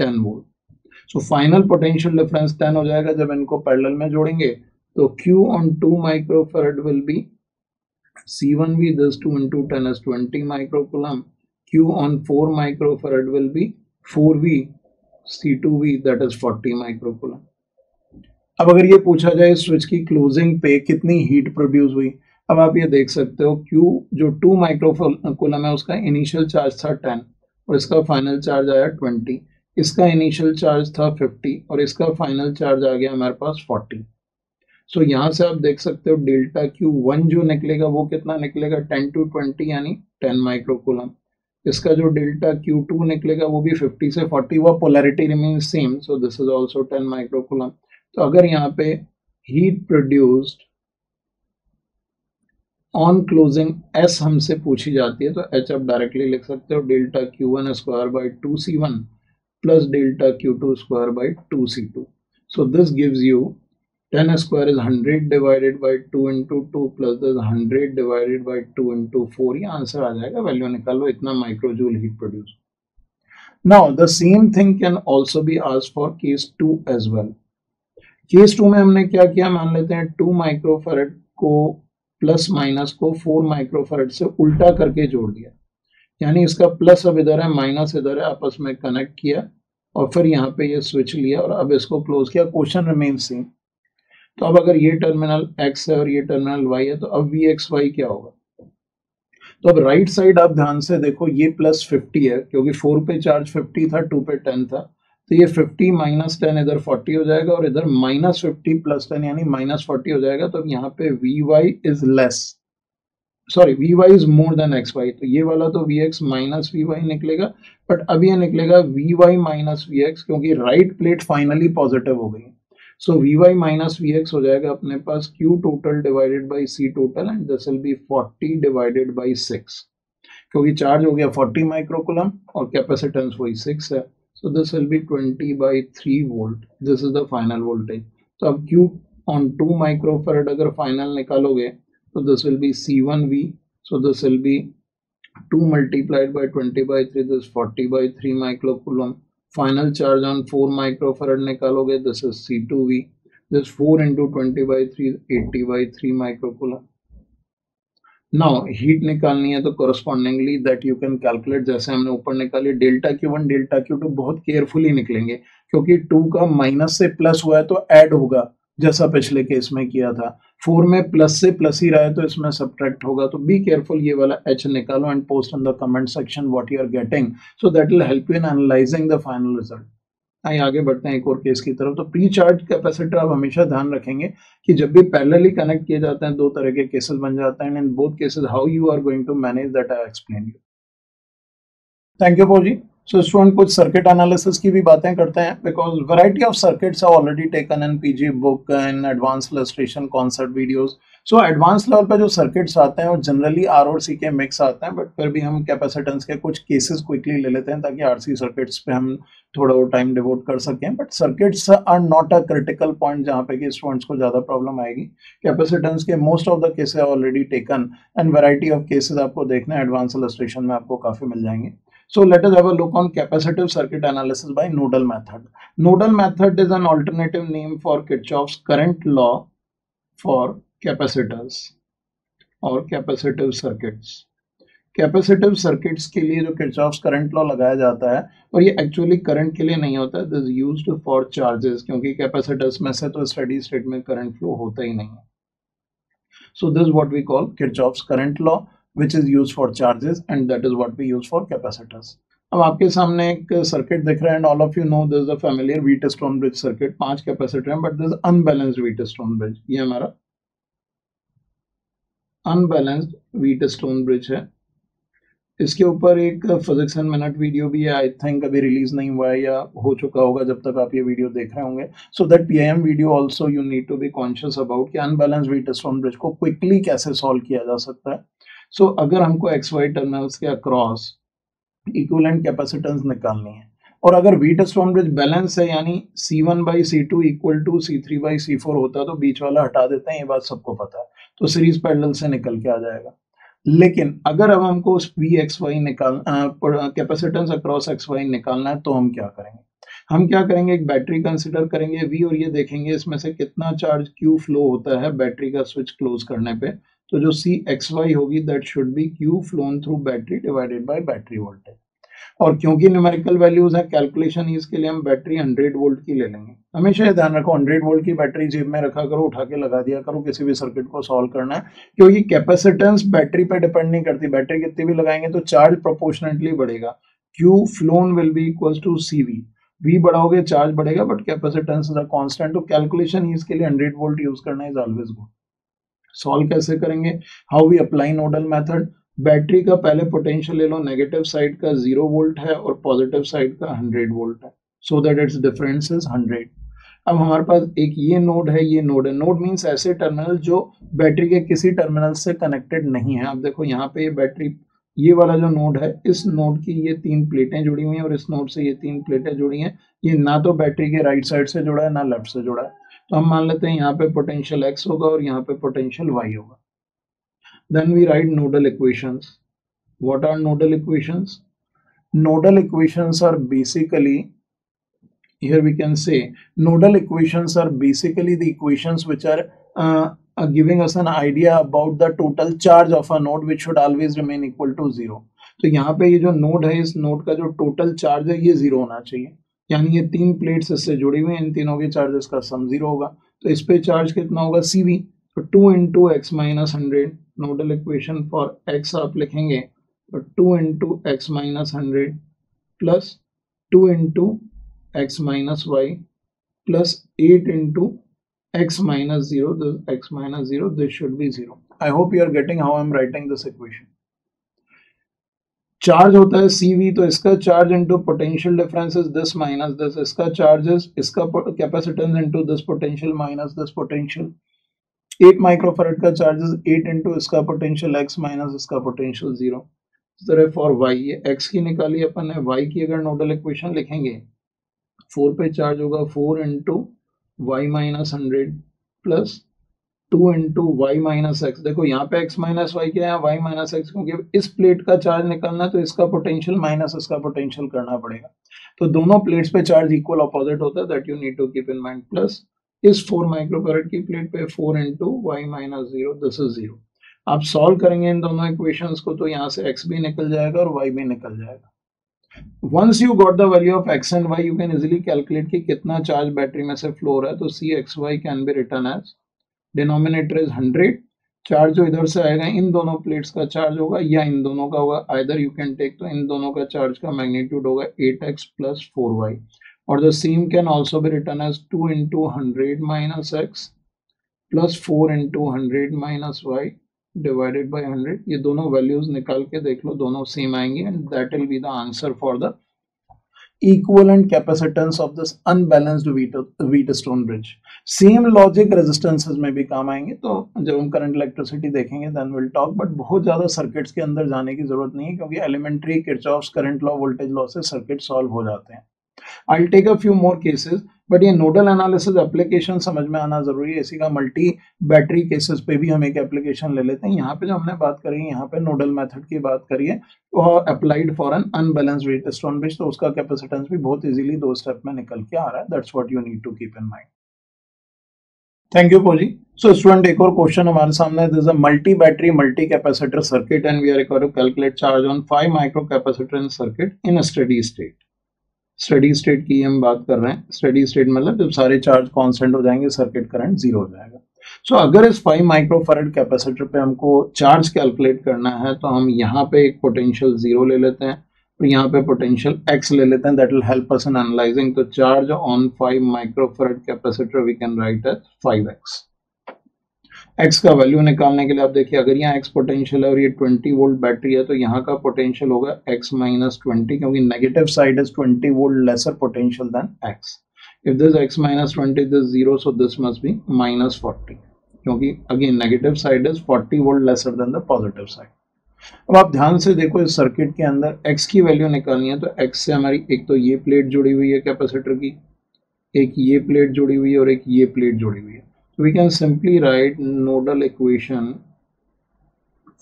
10 volt. So final potential difference 10 हो जाएगा जब इनको पैरेलल में जोड़ेंगे, तो Q on 2 microfarad will be C1V, this 2 × 10 is 20 microcoulomb, Q on 4 microfarad will be 4V, C2V that is 40 microcoulomb. अब अगर ये पूछा जाए स्विच की क्लोजिंग पे कितनी हीट प्रोड्यूस हुई, अब आप ये देख सकते हो Q जो 2 माइक्रोकोलम है उसका इनिशियल चार्ज था 10 और इसका फाइनल चार्ज आया 20, इसका इनिशियल चार्ज था 50 और इसका फाइनल चार्ज आ गया हमारे पास 40। सो यहाँ से आप देख सकते हो डेल्टा Q1 जो निकलेगा वो कितना निकलेगा, 10 to 20 यानी 10 माइक्रोकोलम। इसका जो डेल्टा Q2 निकलेगा वो भी 50 से 40 हुआ, polarity remain same, so this is also 10 microcoulomb. तो अगर यहाँ पे heat produced on closing S हमसे पूछी जाती है, तो H आप डायरेक्टली लिख सकते हो delta Q1 square by 2 C1 plus delta Q2 square by 2 C2। So this gives you 10 square is 100 divided by 2 into 2 plus this 100 divided by 2 into 4, ये आंसर आ जाएगा, वैल्यू निकालो, इतना microjoule heat produce. Now the same thing can also be asked for case 2 as well. Case 2 में हमने क्या किया, मान लेते हैं 2 माइक्रोफेरेड को प्लस माइनस को 4 माइक्रोफेरेड से उल्टा करके जोड़ दिया, यानी इसका प्लस अब इधर है माइनस इधर है, आपस में कनेक्ट किया और फिर यहाँ पे ये स्विच लिया और अब इसको क्लोज किया, क्वेश्चन रिमेन सेम। तो अब अगर ये टर्मिनल x है और ये टर्मिनल y है तो अब Vxy क्या होगा, तो अब राइट साइड आप ध्यान से देखो, ये प्लस 50 है क्योंकि 4 पे चार्ज 50 था, 2 पे 10 था, तो ये 50 - 10 इधर 40 हो जाएगा और इधर -50 + 10 यानी -40 हो जाएगा। तो अब यहाँ पे Vy is more than xy, तो ये वाला तो Vx - Vy निकलेगा, बट अब ये निकलेगा Vy - Vx क्योंकि राइट प्लेट फाइनली पॉजिटिव हो गई है। सो Vy - Vx हो जाएगा अपने पास Q total divided by C total and this will be 40 divided by 6 क्योंकि चार्ज हो गया 40 माइक्रोकुलम और कैपेसिटेंस वही 6 है, so this will be 20/3 volt, this is the final voltage. तो अब Q ऑन 2 माइक्रोफेरेड अगर फाइनल निकालोगे तो this will be C1V, so this will be 2 × 20/3 this 40/3 microcoulomb. Final charge on 4 microfarad निकालोगे, this is C2V, this 4 × 20/3 80/3 microcoulomb. Now heat निकालनी है तो correspondingly that you can calculate, जैसे हमने ऊपर निकाली डेल्टा Q1 डेल्टा Q2 बहुत केयरफुली निकलेंगे क्योंकि 2 का माइनस से प्लस हुआ है तो ऐड होगा जैसा पिछले केस में किया था, 4 में प्लस से प्लस ही रहा है तो इसमें सब्ट्रैक्ट होगा, तो बी केयरफुल। ये वाला H निकालो and post in the comment section what you are getting, so that will help you in analysing the final result. आइए आगे बढ़ते हैं एक और केस की तरफ। तो प्री चार्ज कैपेसिटर आप हमेशा ध्यान रखेंगे कि जब भी पैरेलली कनेक्ट किए जाते हैं 2 तरह के केसेस बन जाते हैं, in both cases how you are going to manage that I explain you. Thank you for जी। सो स्टूडेंट कुछ सर्किट एनालिसिस की भी बातें करते हैं, because variety of circuits are already taken in PG book in advance illustration concept videos. So advance level पर जो circuits आते हैं वो जनरली आर और सी के मिक्स आते हैं, बट फिर भी हम कैपेसिटेंस के कुछ केसेस क्विकली ले लेते हैं ताकि आर सी सर्किट्स पे हम थोड़ा वो टाइम डिवोट कर सकें। But circuits are not a critical point जहाँ पे कि स्टूडेंट्स को ज़्यादा प्रॉब्लम आएगी। कैपेसिटेंस के most of the cases already taken and variety of cases आपको देखने हैं एडवांस इलस्ट्रेशन में, आपको काफ़ी मिल जाएंगे। So let us have a look on capacitive circuit analysis by nodal method. Nodal method is an alternative name for Kirchhoff's current law for capacitors or capacitive circuits. Capacitive circuits के लिए जो Kirchhoff's current law लगाया जाता है, और ये actually current के लिए नहीं होता है, this is used for charges क्योंकि कैपेसिटर्स में से तो स्टेडी स्टेट में करंट फ्लो होता ही नहीं है। So this what we call Kirchhoff's current law which is used for charges and that is what we use for capacitors. अब आपके सामने एक सर्किट दिख रहा है and all of you know this is a familiar Wheatstone bridge circuit. 5 capacitor हैं but this is unbalanced Wheatstone bridge. ये हमारा unbalanced Wheatstone bridge है। इसके ऊपर एक फिजिक्स एंड मिनट वीडियो भी है, आई थिंक अभी रिलीज नहीं हुआ है या हो चुका होगा जब तक आप ये वीडियो देख रहे होंगे। So that PIM video also you need to be conscious about कि अनबैलेंस Wheatstone ब्रिज को क्विकली कैसे सॉल्व किया जा सकता है। सो अगर हमको XY टर्मिनल्स के अक्रॉस इक्विवेलेंट कैपेसिटेंस निकालनी है। और अगर वीट स्टोन ब्रिज बैलेंस है यानी C1 by C2 equal to C3 by C4 होता तो बीच वाला हटा देते हैं, ये बात सबको पता है, तो सीरीज पैरेलल से निकल के आ जाएगा। लेकिन अगर अब हमको उस Pxy निकालना, कैपेसिटेंस अक्रॉस xy निकालना है तो हम क्या करेंगे? हम क्या करेंगे, एक बैटरी कंसिडर करेंगे V और ये देखेंगे इसमें से कितना चार्ज Q फ्लो होता है बैटरी का स्विच क्लोज करने पे। तो जो Cxy होगी that should be Q flown through battery divided by battery voltage. और क्योंकि न्यूमेरिकल वैल्यूज है कैलकुलेशन इसके लिए हम बैटरी 100 वोल्ट की ले लेंगे। हमेशा ध्यान रखो 100 वोल्ट की बैटरी जेब में रखा करो, उठा के लगा दिया करो किसी भी सर्किट को सॉल्व करना है, क्योंकि कैपेसिटेंस बैटरी पे डिपेंड नहीं करती। बैटरी कितनी भी लगाएंगे तो चार्ज प्रोपोर्शनेटली बढ़ेगा। Q phloem will be equals to CV, V बढ़ाओगे चार्ज बढ़ेगा बट कैपेसिटेंस इज कांस्टेंट। तो कैलकुलेशन इसके लिए 100 वोल्ट यूज करना इज ऑलवेज गुड। सॉल्व कैसे करेंगे, how we apply nodal method. Battery का पहले पोटेंशियल ले लो, नेगेटिव साइड का 0 वोल्ट है और पॉजिटिव साइड का 100 वोल्ट है, so that it's difference is 100। अब हमारे पास एक ये नोड है, ये नोड है। नोड मीन्स ऐसे टर्मिनल जो बैटरी के किसी टर्मिनल से कनेक्टेड नहीं है। अब देखो यहाँ पे ये बैटरी, ये वाला जो नोड है इस नोड की ये 3 प्लेटें जुड़ी हुई हैं और इस नोड से ये 3 प्लेटें जुड़ी हैं। ये ना तो बैटरी के राइट साइड से जुड़ा है ना लेफ्ट से जुड़ा है। तो हम मान लेते हैं यहाँ पे पोटेंशियल X होगा और यहाँ पे पोटेंशियल Y होगा। Then we write nodal equations. What are nodal equations? Nodal equations are basically, here we can say, nodal equations are basically the equations which are giving us an idea about the total charge of a node which should always remain equal to 0. तो यहाँ पे ये जो node है इस node का जो total charge है ये 0 होना चाहिए, यानी ये 3 प्लेट्स इससे जुड़ी हुई हैं, इन तीनों के चार्जेस का सम 0 होगा। तो इस पे चार्ज कितना होगा CV, तो 2 into x minus 100। Nodal equation for x आप लिखेंगे तो 2 into x minus 100 plus 2 into x minus y plus 8 into x minus 0, this should be 0. I hope you are getting how I am writing this equation. Charge होता है CV, तो इसका charge into potential difference is this minus this, इसका charges, इसका capacitance into this potential minus this potential. 8 microfarad का charges 8 into इसका potential x minus इसका potential 0। तरह फॉर y, ये x की निकाली अपन है, y की अगर नोडल इक्वेशन लिखेंगे 4 पे चार्ज होगा 4 into Y minus 100 plus 2 into Y minus x। देखो यहाँ पे x माइनस वाई क्या है, y माइनस x, क्योंकि इस प्लेट का चार्ज निकालना है तो इसका पोटेंशियल माइनस इसका पोटेंशियल करना पड़ेगा। तो दोनों प्लेट्स पे चार्ज इक्वल अपोजिट होता है, that you need to keep in mind. Plus इस 4 माइक्रोफैराड की प्लेट पे 4 into Y minus 0, this is 0। आप सॉल्व करेंगे इन दोनों इक्वेशंस को तो यहाँ से x भी निकल जाएगा और y भी निकल जाएगा। Once you got the value of x and y, you can easily calculate कि कितना चार्ज बैटरी में से फ्लो हो रहा है। तो Cxy can be written as, denominator is 100, charge जो इधर से आएगा इन दोनों प्लेट्स का चार्ज होगा या इन दोनों का होगा, आइदर यू कैन टेक। तो इन दोनों का चार्ज का मैग्नीट्यूड होगा 8x प्लस 4y। और the same can also be written as 2 into 100 minus x plus 4 into 100 minus Y divided by 100। ये दोनों वैल्यूज निकाल के देख लो, दोनों सेम आएंगे and that will be the answer for the equivalent capacitance of this unbalanced Wheatstone bridge. Same logic resistances में भी काम आएंगे। तो जब हम current electricity देखेंगे then we'll talk, but बहुत ज़्यादा circuits के अंदर जाने की जरूरत नहीं है क्योंकि elementary Kirchhoff's current law, voltage law से circuit solve हो जाते हैं। I'll take a few more cases, but ये नोडल एनालिसिस एप्लीकेशन समझ में आना जरूरी है। इसी का मल्टी बैटरी केसेस पे भी हम एक एप्लीकेशन ले लेते हैं। यहाँ पे जो हमने बात करी है, यहाँ पे नोडल मेथड की बात करी है और applied for an unbalanced Wheatstone bridge, तो उसका कैपेसिटेंस भी बहुत इजीली 2 स्टेप में निकल के आ रहा है। That's what you need to keep in mind. Thank you पोजी। सो स्टूडेंट, एक और क्वेश्चन हमारे सामने है। This is a multi battery multi capacitor circuit and we are required to calculate charge on 5 micro capacitor circuit in steady state. Steady state की हम बात कर रहे हैं। स्टडी स्टेट मतलब जब सारे चार्ज कांस्टेंट हो जाएंगे, सर्किट करंट 0 हो जाएगा। सो अगर इस 5 माइक्रोफैराड कैपेसिटर पे हमको चार्ज कैलकुलेट करना है तो हम यहाँ पे एक पोटेंशियल 0 ले लेते हैं और यहाँ पे पोटेंशियल x ले लेते हैं। That will help us in analysing. तो charge on 5 microfarad capacitor we can write as 5x। x का वैल्यू निकालने के लिए आप देखिए, अगर यहाँ x पोटेंशियल है और ये 20 वोल्ट बैटरी है तो यहाँ का पोटेंशियल होगा x माइनस 20, क्योंकि negative side is 20 volt lesser potential than x। If this x minus 20 this 0, so this must be minus 40, क्योंकि again negative side is 40 volt lesser than the positive side. अब आप ध्यान से देखो इस circuit के अंदर x की वैल्यू निकालनी है तो x से हमारी एक तो ये प्लेट जुड़ी हुई है कैपेसिटर की, एक ये प्लेट जुड़ी हुई है और एक ये प्लेट जुड़ी हुई है। तो we can simply write nodal equation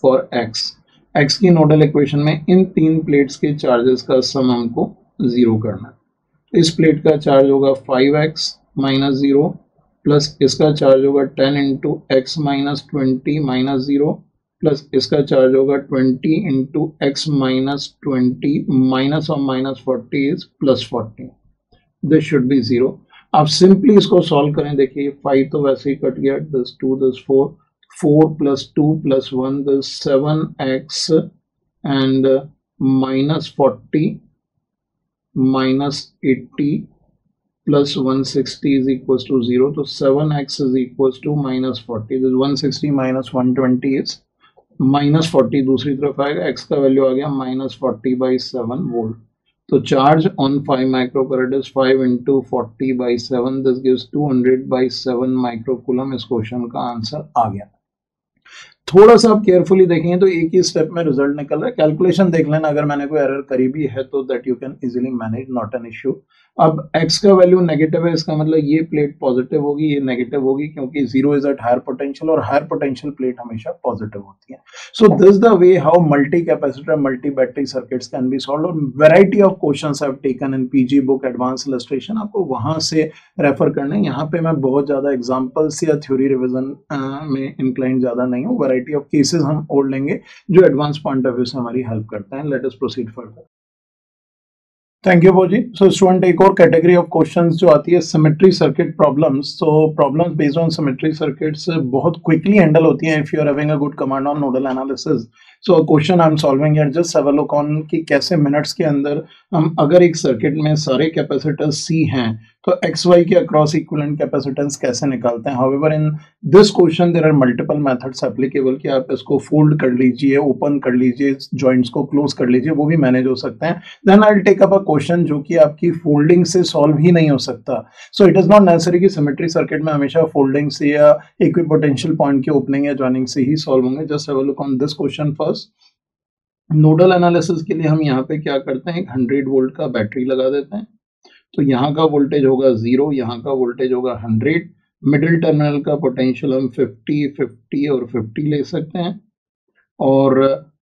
for x। x की नोडल इक्वेशन में इन तीन प्लेट्स के चार्जेस का सम हमको जीरो करना है। इस प्लेट का चार्ज होगा 5x माइनस जीरो प्लस इसका चार्ज होगा 10 into x minus 20 minus zero plus इसका चार्ज होगा 20 इंटू एक्स माइनस 20 माइनस और minus 40 is plus 40। This should be zero. आप सिंपली इसको सॉल्व करें। देखिए 5 तो वैसे ही कट गया, this 2 this 4, 4 plus 2 plus 1 is 7x and minus 40 minus 80 plus 160 is equals to 0. So 7x is equals to minus 40. This 160 minus 120 is minus 40. दूसरी तरफ आएगा x का वैल्यू आ गया minus 40 by 7 volt. So charge on 5 microfarad is 5 into 40 by 7. This gives 200 by 7 microcoulomb. इस question का answer आ गया। थोड़ा सा आप केयरफुली देखेंगे तो एक ही स्टेप में रिजल्ट निकल रहा है। कैलकुलेशन देख लेना, अगर मैंने कोई एरर करी भी है तो that you can easily manage, not an issue. अब x का वैल्यू नेगेटिव है, इसका मतलब ये प्लेट पॉजिटिव होगी, ये नेगेटिव होगी क्योंकि zero is at higher potential और हायर पोटेंशियल प्लेट हमेशा पॉजिटिव होती है। So this the way how multi capacitor multi battery circuits can be solve. और variety of questions I have taken in PG book advance illustration, आपको वहां से refer करना है। यहाँ पे मैं बहुत ज्यादा एग्जाम्पल्स या थ्योरी रिविजन में इंक्लाइन ज्यादा नहीं हूँ। वेराइटी ऑफ केसेज हम और लेंगे जो एडवांस पॉइंट ऑफ व्यू से हमारी हेल्प करता है। Let us proceed further. Thank you बोजी। सो स्टूडेंट, एक और कैटेगरी ऑफ क्वेश्चंस जो आती है symmetry circuit problems. So problems based on symmetry circuits बहुत क्विकली हैंडल होती हैं if you are having a good command on nodal analysis. So question I am solving at just have a look on कि कैसे minutes के अंदर हम अगर एक सर्किट में सारे कैपेसिटर्स सी हैं तो एक्स वाई के अक्रॉस इक्विवेलेंट कैपेसिटेंस कैसे निकालते हैं। However in this question there are multiple methods applicable कि आप इसको फोल्ड कर लीजिए, ओपन कर लीजिए, जॉइंट्स को क्लोज कर लीजिए, वो भी मैनेज हो सकते हैं। Then I will take up a question जो कि आपकी फोल्डिंग से सॉल्व ही नहीं हो सकता। So it is not necessary कि सिमेट्री सर्किट में हमेशा फोल्डिंग से या इक्विपोटेंशियल पॉइंट के ओपनिंग या जॉइनिंग से ही सॉल्व होंगे। Just have a look on this question first. Nodal analysis के लिए हम यहाँ पे क्या करते हैं, 100 वोल्ट का बैटरी लगा देते हैं। तो यहाँ का वोल्टेज होगा 0, यहाँ का वोल्टेज होगा 100, मिडिल टर्मिनल का पोटेंशियल हम 50, 50 और 50 ले सकते हैं। और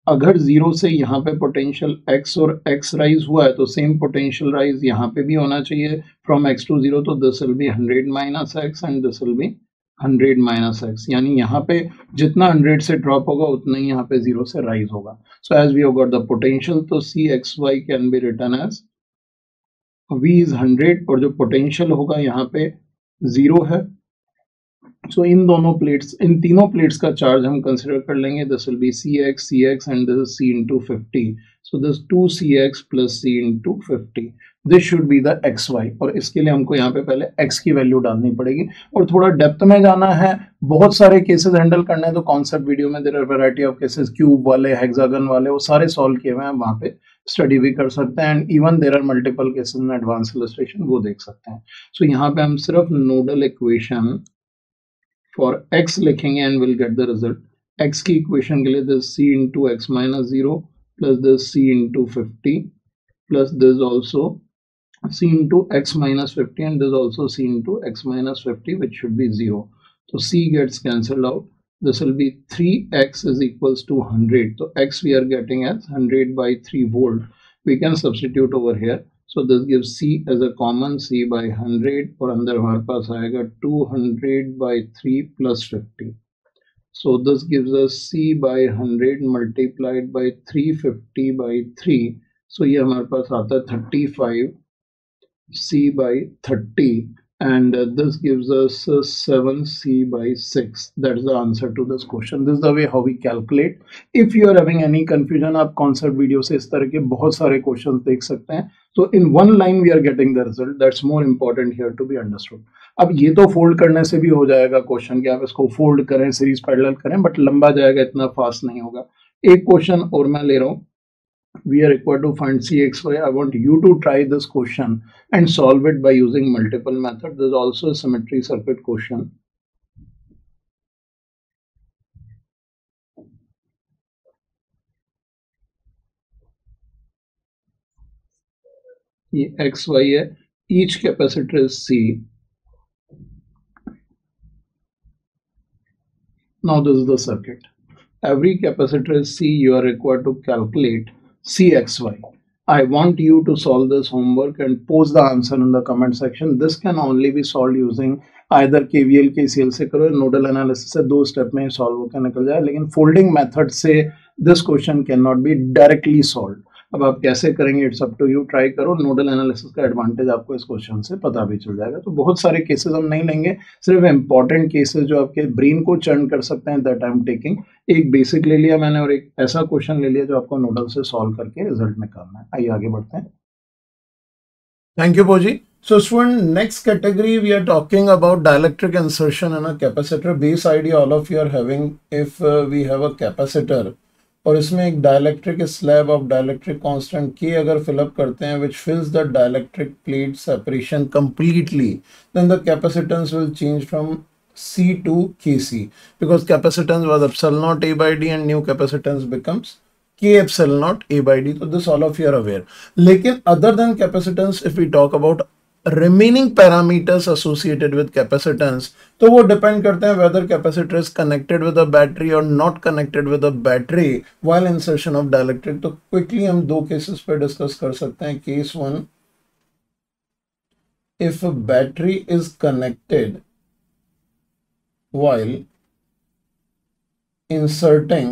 अगर 0 से यहाँ पे पोटेंशियल x और x राइज हुआ है तो सेम पोटेंशियल राइज यहाँ पे भी होना चाहिए फ्रॉम x टू 0। तो this will be 100 minus x and this will be 100 minus x, यानी यहाँ पे जितना 100 से ड्रॉप होगा उतना ही यहाँ पे 0 से राइज होगा। So as we have got the potential, तो C x Y can be written as V is 100 और जो पोटेंशियल होगा यहाँ पे 0 है। सो इन तीनों प्लेट्स का चार्ज हम कंसिडर कर लेंगे। This will be C x and this is C into 50। So this 2cx plus C into 50, this should be the x Y. और इसके लिए हमको यहाँ पे पहले x की वैल्यू डालनी पड़ेगी और थोड़ा डेप्थ में जाना है, बहुत सारे केसेस हैंडल करने हैं। तो कॉन्सेप्ट वीडियो में there are variety of cases, cube वाले, हेक्सागन वाले, वो सारे सॉल्व किए हुए हैं, वहाँ पे स्टडी भी कर सकते हैं। And even there are multiple cases in advance illustration, वो देख सकते हैं। सो यहाँ पे हम सिर्फ नोडल इक्वेशन फॉर x लिखेंगे and will get the result. x की इक्वेशन के लिए this c into x minus 0 plus this c into 50 plus this also c into x minus 50 and this also c into x minus 50 which should be 0. So c gets cancelled out. This will be 3x is equals to 100. So x we are getting as 100 by 3 volt. We can substitute over here. So this gives c as a common, c by 100 और अंदर हमारे पास आएगा 200 by 3 plus 50. So this gives us c by 100 multiplied by 350 by 3. So ये हमारे पास आता है 35 c by 30 and this gives us 7c by 6. That's the answer to this question. This is the way how we calculate. If you are having any confusion, आप concept video से इस तरह के बहुत सारे questions देख सकते हैं। So in one line we are getting the result. That's more important here to be understood. अब ये तो fold करने से भी हो जाएगा क्वेश्चन कि आप इसको fold करें, series parallel करें, but लंबा जाएगा, इतना फास्ट नहीं होगा। एक क्वेश्चन और मैं ले रहा हूँ। We are required to find cxy. I want you to try this question and solve it by using multiple methods. There is also a symmetry circuit question. ये एक्स वाई है, each capacitor is C. Now this is the circuit. Every capacitor is C. You are required to calculate CXY. I want you to solve this homework and post the answer in the comment section. This can only be solved using either KVL KCL से करो, nodal analysis से दो step में solve होकर निकल जाए, लेकिन folding method से this question can not be directly solve. अब आप कैसे करेंगे it's up to you, try करो. नोडल एनालिसिस का एडवांटेज आपको इस क्वेश्चन से पता भी चल जाएगा. तो बहुत सारे केसेस हम नहीं लेंगे, सिर्फ इंपॉर्टेंट केसेस जो आपके ब्रेन को चर्न कर सकते हैं दैट आई एम टेकिंग. एक बेसिक ले लिया मैंने और एक ऐसा क्वेश्चन ले लिया जो आपको नोडल से सॉल्व करके रिजल्ट निकालना है. आइए आगे बढ़ते हैं. थैंक यू पोजी. So student, next category we are talking about dielectric insertion in a capacitor. Base idea all of you are having, if we have a capacitor और इसमें एक dielectric slab of dielectric constant K अगर fill up करते हैं which fills the dielectric plate separation completely, then the capacitance will change from C to KC because capacitance was epsilon naught A by D and new capacitance becomes K epsilon naught A by D. So this all of you are aware. लेकिन other than capacitance, if we talk about remaining parameters associated with capacitance, तो वो depend करते हैं whether capacitor is connected with a battery or not connected with a battery while insertion of dielectric. तो quickly हम दो cases पे discuss कर सकते हैं. Case one, if a battery is connected while inserting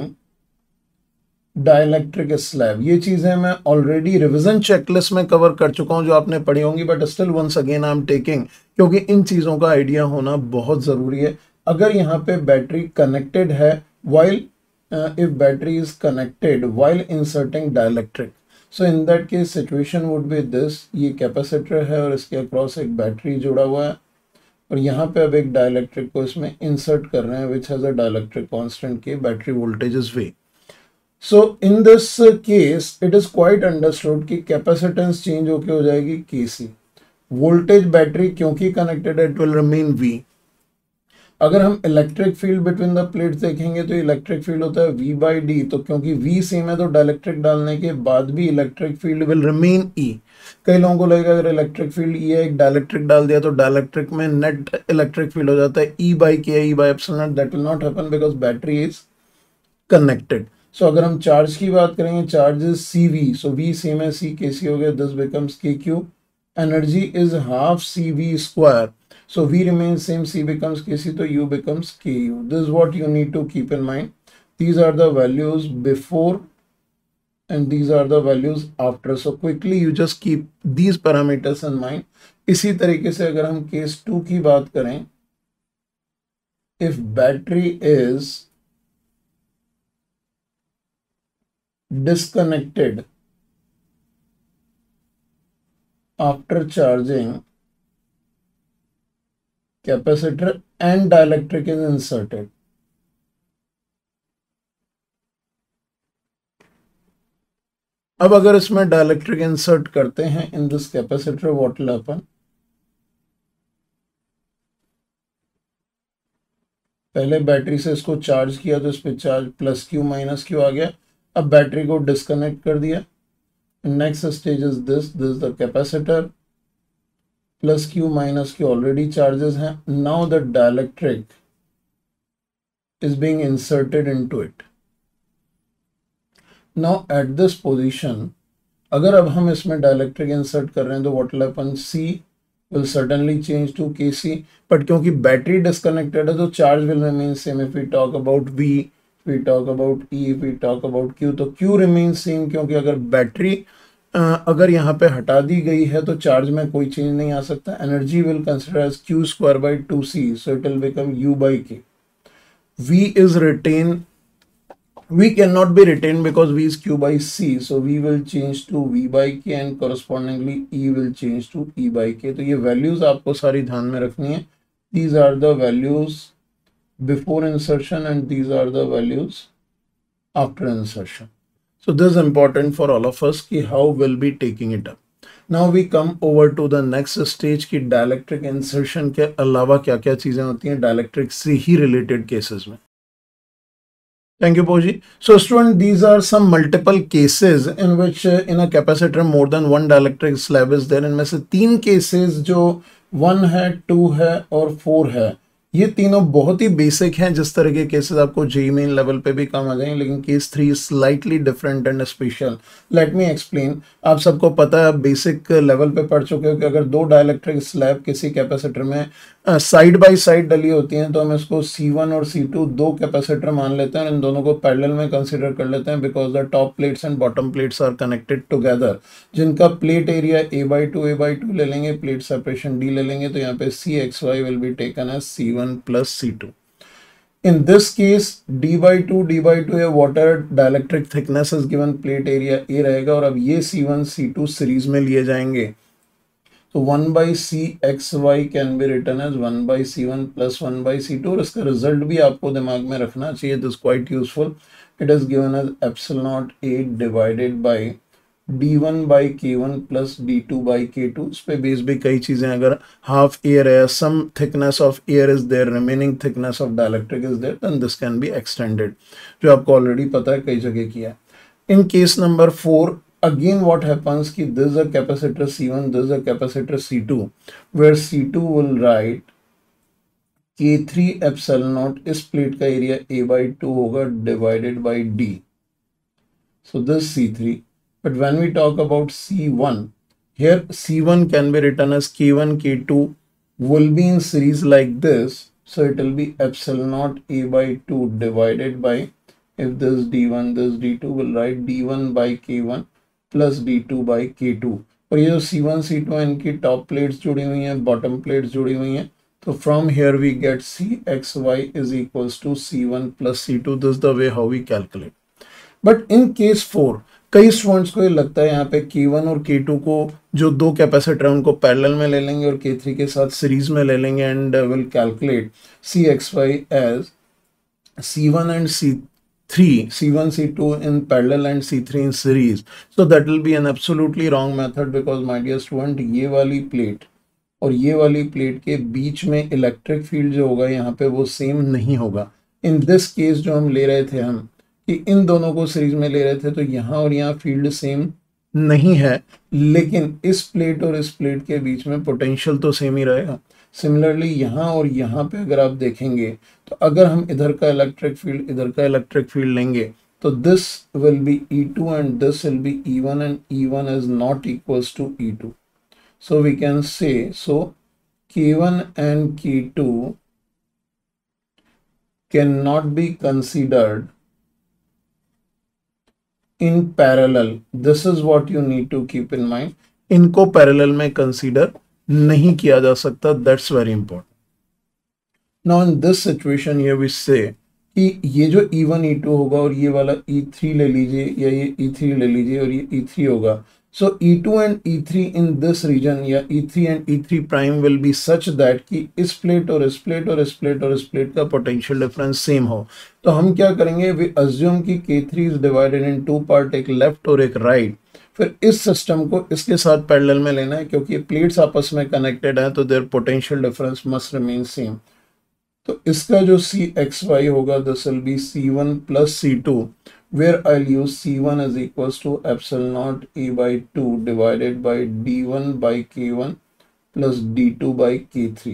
dielectric slab, ये चीजें मैं ऑलरेडी रिविजन चेकलिस्ट में कवर कर चुका हूं जो आपने पढ़ी होंगी, but still once again I am taking, क्योंकि इन चीजों का आइडिया होना बहुत जरूरी है. अगर यहाँ पे बैटरी कनेक्टेड है while, if battery is connected while inserting dielectric, so in that case situation would be this. ये कैपेसिटर है और इसके अक्रॉस एक बैटरी जुड़ा हुआ है और यहाँ पे अब एक डायलैक्ट्रिक को इसमें इंसर्ट कर रहे हैं which has a dielectric constant K battery voltage is V. So in this case it is quite understood कि capacitance change होके हो जाएगी KC. Voltage battery क्योंकि connected it will remain V. अगर हम electric field between the plates देखेंगे तो electric field होता है V by D, तो क्योंकि V same है तो dielectric डालने के बाद भी electric field will remain E. कई लोगों को लगेगा अगर electric field E है एक dielectric डाल दिया तो dielectric में net electric field हो जाता है E by K, E by epsilon. That will not happen because battery is connected. सो अगर हम चार्ज की बात करेंगे, charge is C V, so V same है सी के सी हो गया, this becomes K Q. Energy is half C V square, so V remain same, C becomes K C, तो U becomes K U. This is what you need to keep in mind. These are the values before and these are the values after, so quickly you just keep these parameters in mind. इसी तरीके से अगर हम case to की बात करें, if battery is disconnected after charging capacitor and dielectric is inserted, अब अगर इसमें dielectric insert करते हैं in this capacitor, what will happen? पहले बैटरी से इसको चार्ज किया तो इस पर charge plus Q minus Q आ गया. अब बैटरी को डिस्कनेक्ट कर दिया, next stage is this, this the capacitor plus Q minus Q, already charges हैं. Now the dielectric is being inserted into it. Now at this position अगर अब हम इसमें डायलैक्ट्रिक इंसर्ट कर रहे हैं तो what will happen, C will certainly change to KC, but क्योंकि बैटरी डिस्कनेक्टेड है तो charge will remain same. If we talk about V, we talk about E, we talk about Q, तो Q remains same क्योंकि अगर battery अगर यहाँ पे हटा दी गई है तो चार्ज में कोई चेंज नहीं आ सकता. Energy will consider as Q square by 2C, so it will become U by K. V is retained, V cannot be retained because V is Q by C, so V will change to V by K and correspondingly E will change to E by K. तो ये values आपको सारी ध्यान में रखनी है. These are the values before insertion and these are the values after insertion. So this is important for all of us ki how we'll be taking it up. Now we come over to the next stage ki dielectric insertion के अलावा क्या क्या चीज़ें होती हैं dielectric से ही related cases में. Thank you, Poji. So student, these are some multiple cases in which in a capacitor more than one dielectric slab is there. इनमें से तीन cases जो 1 है, 2 है और 4 है, ये तीनों बहुत ही बेसिक हैं. जिस तरह के केसेस आपको जेईई मेन लेवल पे भी काम आ जाएंगे, लेकिन case 3 slightly different and special. Let me explain. आप सबको पता है, आप बेसिक लेवल पे पढ़ चुके हो कि अगर दो डायलैक्ट्रिक स्लैब किसी कैपेसिटर में साइड बाय साइड डली होती हैं तो हम इसको C1 और C2 दो कैपेसिटर मान लेते हैं और इन दोनों को पैरेलल में कंसीडर कर लेते हैं, because the top plates and bottom plates are connected together. जिनका प्लेट एरिया A/2 ले लेंगे, प्लेट सेपरेशन D ले लेंगे, तो यहाँ पे CXY will be taken as C1 plus C2. In this case, D/2 या whatever dielectric thickness is given, plate area A रहेगा और अब ये C1 C2 सीरीज में लिए जाएंगे. तो 1/CXY can be written as 1/C1 plus 1/C2 और इसका रिजल्ट भी आपको दिमाग में रखना चाहिए. This quite useful. It is given as ε0A divided by D1/K1 plus D2/K2. इस पे बेस भी कई चीज़ें, अगर हाफ एयर है, some thickness of air is there, remaining thickness of dielectric is there, then this can be extended, जो आपको already पता है, कई जगह किया है. In case number 4 again what happens ki this is a capacitor C1, this is a capacitor C2, where C2 will write K3ε0, is plate ka area A/2 hoga divided by D, so this C3. But when we talk about C1, here C1 can be written as K1 K2 will be in series like this, so it will be ε0 A/2 divided by, if this D1 this D2, will write D1/K1 plus D2/K2. और ये जो C1 C2 इनकी top plates जुड़ी हुई हैं, bottom plates जुड़ी हुई हैं, तो from here we get CXY is equals to C1 plus C2. This is the way how we calculate. But in case 4 कई स्टूडेंट्स को ये लगता है यहाँ पे K1 और K2 को, जो दो कैपेसिटर हैं, उनको पैरेलल में ले लेंगे और K3 के साथ सीरीज में ले लेंगे and will calculate CXY as C1 and C3, C1, C2 in parallel and C3 in series. So that will be an absolutely wrong method, because my dear student, ये वाली प्लेट और ये वाली प्लेट के बीच में इलेक्ट्रिक फील्ड जो होगा यहाँ पे वो सेम नहीं होगा. इन दिस केस जो हम ले रहे थे, हम कि इन दोनों को सीरीज में ले रहे थे, तो यहाँ और यहाँ फील्ड सेम नहीं है, लेकिन इस प्लेट और इस प्लेट के बीच में पोटेंशियल तो सेम ही रहेगा. सिमिलरली यहाँ और यहाँ पे अगर आप देखेंगे, तो अगर हम इधर का इलेक्ट्रिक फील्ड लेंगे, तो this will be E2 and this will be E1 and E1 is not equals to E2. So we can say, so K1 and K2 can not be considered in parallel. This is what you need to keep in mind. इनको parallel में consider नहीं किया जा सकता. That's very important. Now in this situation here we say कि ये जो E1 E2 होगा और ये वाला E3 ले लीजिए, या ये E3 ले लीजिए और ये E3 होगा. So E2 and E3 in this region, या E3 and E3 prime will be such that कि इस प्लेट और इस प्लेट और इस प्लेट और इस प्लेट का पोटेंशियल डिफरेंस सेम हो. तो हम क्या करेंगे, वी अज्यूम कि K3 is divided in two part, एक लेफ्ट और एक राइट. फिर इस सिस्टम को इसके साथ पैरेलल में लेना है, क्योंकि ये प्लेट्स आपस में कनेक्टेड हैं, तो there potential difference must remain same. तो इसका जो CXY होगा, this will be C1 plus C2, where I will use C1 is equals to ε0 A/2 divided by D1/K1 plus D2/K3.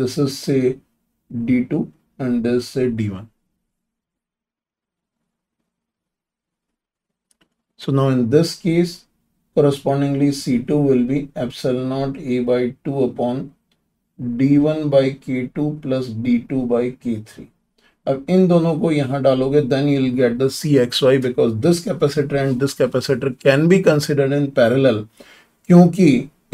This is say D2 and this से D1. So now in this case, correspondingly C2 will be ε0 A/2 upon D1/K2 plus D2/K3. अब इन दोनों को यहाँ डालोगे, then you'll get the CXY, because this capacitor and this capacitor can be considered in parallel, क्योंकि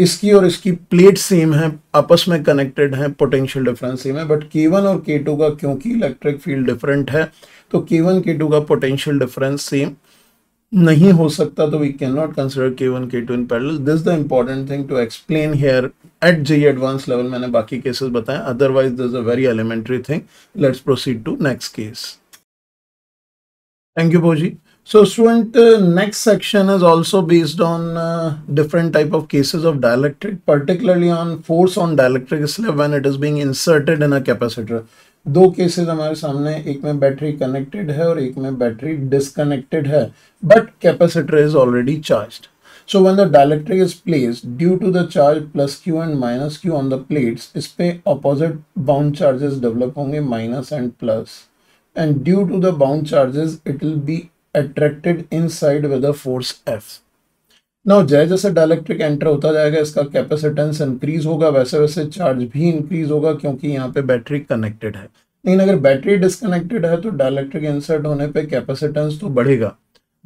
इसकी और इसकी प्लेट सेम है, आपस में कनेक्टेड है, पोटेंशियल डिफरेंस सेम है. बट K1 और K2 का, क्योंकि इलेक्ट्रिक फील्ड डिफरेंट है, तो K1 K2 का पोटेंशियल डिफरेंस सेम नहीं हो सकता. तो we can not consider K1 K2 in parallel. This is the important thing to explain here at JEE advance level. मैंने बाकी केसेस बताए, otherwise this is a very elementary thing. Let's proceed to next case. Thank you भोजी. So student, next section is also based on different type of cases of dielectric, particularly on force on dielectric slab when it is being inserted in a capacitor. दो cases हमारे सामने, एक में battery connected है और एक में battery disconnected है, but capacitor is already charged. So when the dielectric is placed due to the charge plus q and minus q on the plates, इस पे opposite bound charges develop होंगे minus and plus, and due to the bound charges it will be attracted inside with a force F. Now जैसे dielectric enter होता जाएगा इसका capacitance increase होगा, वैसे वैसे चार्ज भी इंक्रीज होगा क्योंकि यहाँ पे बैटरी कनेक्टेड है. लेकिन अगर बैटरी डिसकनेक्टेड है तो डायलैक्ट्रिक इंसर्ट होने पे कैपेसिटेंस तो बढ़ेगा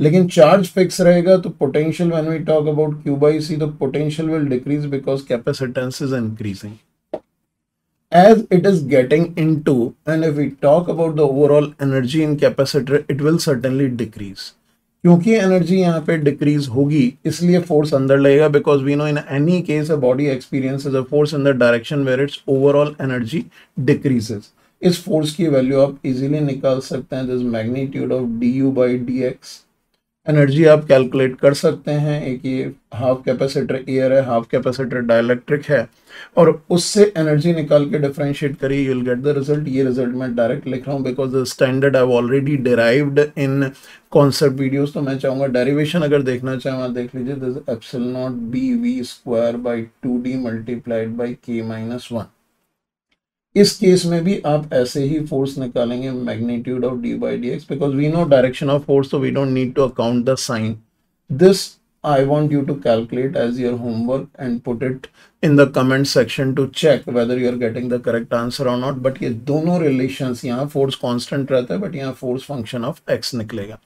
लेकिन चार्ज फिक्स रहेगा, तो potential when we talk about Q by C the potential will decrease because capacitance is increasing as it is getting into, and if we talk about the overall energy in capacitor it will certainly decrease. क्योंकि energy यहाँ पे decrease होगी इसलिए force अंदर लगेगा, because we know in any case a body experiences a force in the direction where its overall energy decreases. इस force की value आप इजीली निकाल सकते हैं, this magnitude of D you by D x. Energy आप calculate कर सकते हैं, एक ये हाफ कैपेसिटर एयर है, हाफ कैपेसिटर डायलैक्ट्रिक है, और उससे एनर्जी निकाल के डिफ्रेंशिएट करिए, you will get the result. ये रिजल्ट मैं डायरेक्ट लिख रहा हूँ because the standard I have already derived in concept videos, तो मैं चाहूँगा डेरिवेशन अगर देखना चाहें आप देख लीजिए, this epsilon naught B V square by 2d multiplied by k minus 1. इस केस में भी आप ऐसे ही फोर्स निकालेंगे magnitude of D by D x, because we know direction of force, so we don't need to account the sign. This I want you to calculate as your homework and put it in the comment section to check whether you are getting the correct answer और not. But ये दोनों relations, यहाँ force constant रहता है but यहाँ force function of x निकलेगा.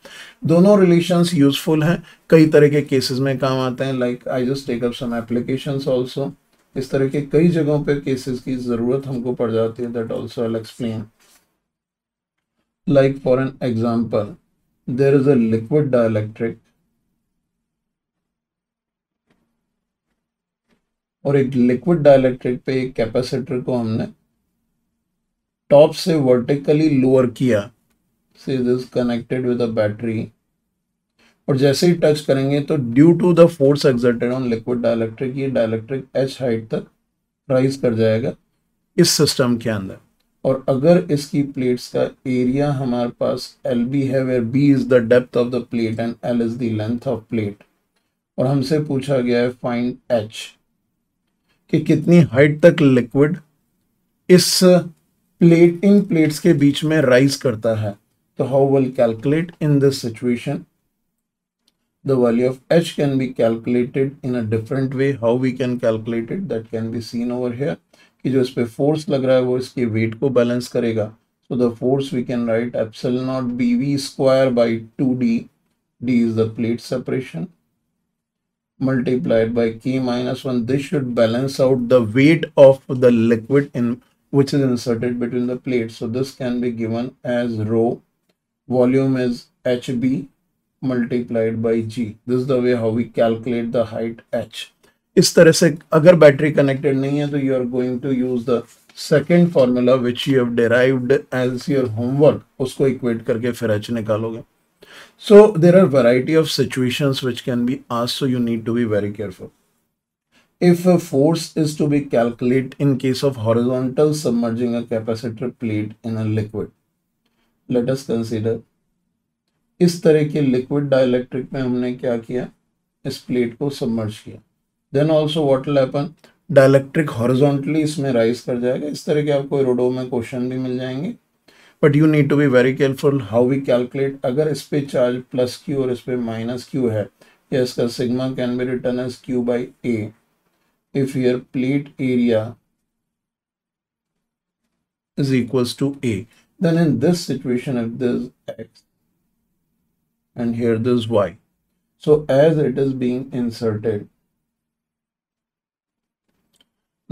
दोनों relations useful हैं, कई तरह के केसेस में काम आते हैं, like I just take up some applications also. इस तरह के कई जगहों पे केसेस की जरूरत हमको पड़ जाती है, that also I explain. Like for an example, there is a liquid dielectric और एक लिक्विड डायलैक्ट्रिक पे एक कैपेसिटर को हमने टॉप से वर्टिकली लोअर किया, say this connected with a battery, और जैसे ही टच करेंगे तो due to the force exerted on liquid dielectric ये डायलैक्ट्रिक h हाइट तक राइज कर जाएगा इस सिस्टम के अंदर. और अगर इसकी प्लेट्स का एरिया हमारे पास LB है, where B is the depth of the plate and L is the length of plate, और हमसे पूछा गया है फाइंड h कि कितनी हाइट तक लिक्विड इस प्लेट इन प्लेट्स के बीच में राइज करता है. तो how will calculate in this situation? The value of h can be calculated in a different way. How we can calculate it? That can be seen over here. कि जो इस पे force लग रहा है वो इसके weight को balance करेगा. So the force we can write epsilon naught bv square by 2d. d is the plate separation multiplied by k minus 1. This should balance out the weight of the liquid in which is inserted between the plates. So this can be given as rho. Volume is hb. multiplied by g. This is the way how we calculate the height h. इस तरह से अगर battery connected नहीं है तो you are going to use the second formula which you have derived as your homework. उसको equate करके फिर h निकालोगे. So there are variety of situations which can be asked, so you need to be very careful. If a force is to be calculated in case of horizontal submerging a capacitor plate in a liquid, let us consider. इस तरह के liquid dielectric में हमने क्या किया, इस plate को submerge किया, then also what will happen, dielectric horizontally इसमें राइज कर जाएगा. इस तरह के आपको रोडो में क्वेश्चन भी मिल जाएंगे, but you need to be very careful how we calculate. अगर इस पे चार्ज प्लस क्यू और इस पे माइनस क्यू है, या इसका sigma can be return as Q by A. If your plate area is equals to A, then in this situation if this X and here this y, so as it is being inserted,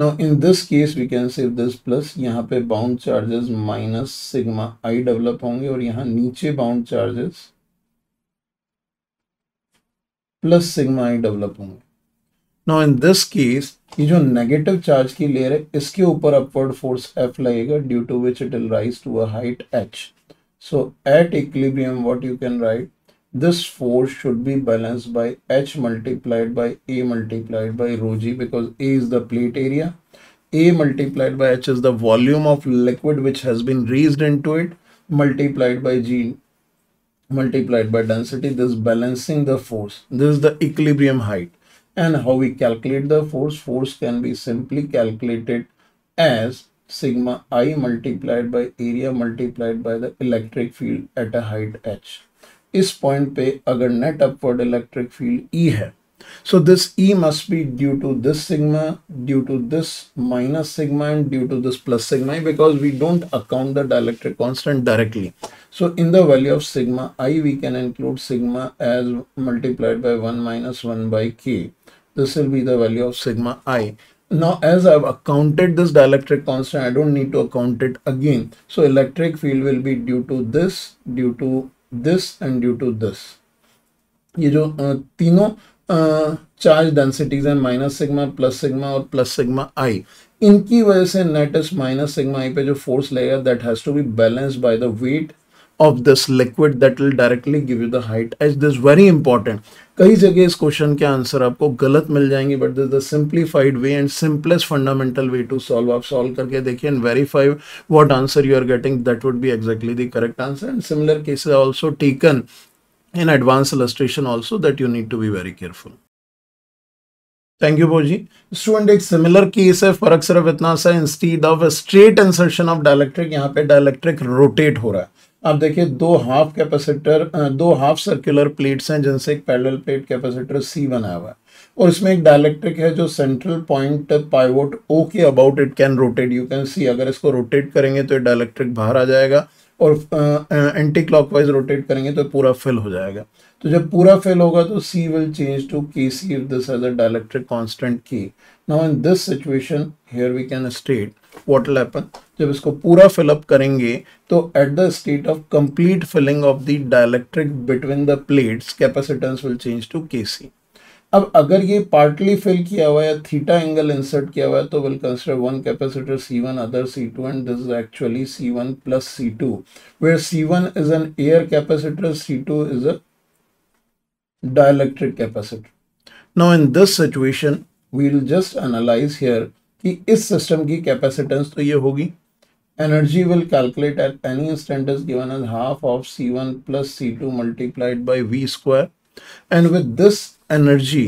now in this case we can say this plus यहाँ पे bound charges minus sigma i develop होंगे, और यहाँ नीचे bound charges plus sigma i develop होंगे. now in this case ये जो negative charge की layer है इसके ऊपर upward force f लगेगा, due to which it will rise to a height h. so at equilibrium what you can write, this force should be balanced by h multiplied by a multiplied by rho g, because a is the plate area, A multiplied by H is the volume of liquid which has been reached into it, multiplied by G multiplied by density, this balancing the force. This is the equilibrium height. And how we calculate the force? Force can be simply calculated as sigma I multiplied by area multiplied by the electric field at a height H. इस point पे अगर net upward electric field E है, so this E must be due to this sigma, due to this minus sigma and due to this plus sigma, because we don't account the dielectric constant directly. So in the value of sigma I, we can include sigma as multiplied by 1 minus 1 by K. This will be the value of sigma I. Now as I have accounted this dielectric constant, I don't need to account it again. So electric field will be due to this and due to this. ये जो तीनों charge densities हैं, minus sigma और plus sigma I, इनकी वजह से net इस minus sigma आई पे जो फोर्स लगेगा that has to be balanced by the weight of this liquid that will directly give you the height H. This very important. कई जगह इस क्वेश्चन के आंसर आपको गलत मिल जाएंगे, but this the simplified way and simplest fundamental way to solve. आप solve करके देखिए and verify what answer you are getting, that would be exactly the correct answer. And similar cases also taken in advanced illustration also, that you need to be very careful. Thank you, Boji. Student, एक similar case है, फर्क सिर्फ इतना सा, instead of a straight insertion of dielectric, यहाँ पे dielectric rotate हो रहा है. आप देखिए दो हाफ सर्कुलर प्लेट्स हैं जिनसे एक पैरेलल प्लेट कैपेसिटर C बनाया हुआ है, और इसमें एक डायलैक्ट्रिक है जो सेंट्रल पॉइंट पाइवोट O के about it can rotate. You can see, अगर इसको रोटेट करेंगे तो ये डायलैक्ट्रिक बाहर आ जाएगा, और एंटी क्लॉकवाइज रोटेट करेंगे तो पूरा फिल हो जाएगा. तो जब पूरा फिल होगा तो C will change to KC if this has a dielectric constant K. Now in this situation here we can state what will happen. जब इसको पूरा फिल अप करेंगे तो at the state of complete filling of the dielectric between the plates capacitance will change to KC. अब अगर ये partly fill किया हुआ है, थीटा एंगल इंसर्ट किया हुआ है, तो will consider one capacitor C1, other C2, and this is actually C1 plus C2, where C1 is an air capacitor, C2 is a dielectric capacitor. Now in this situation we will just analyse here कि इस system की capacitance तो ये होगी. Energy will calculate at any instant is given as half of C1 plus C2 multiplied by V square. And with this energy,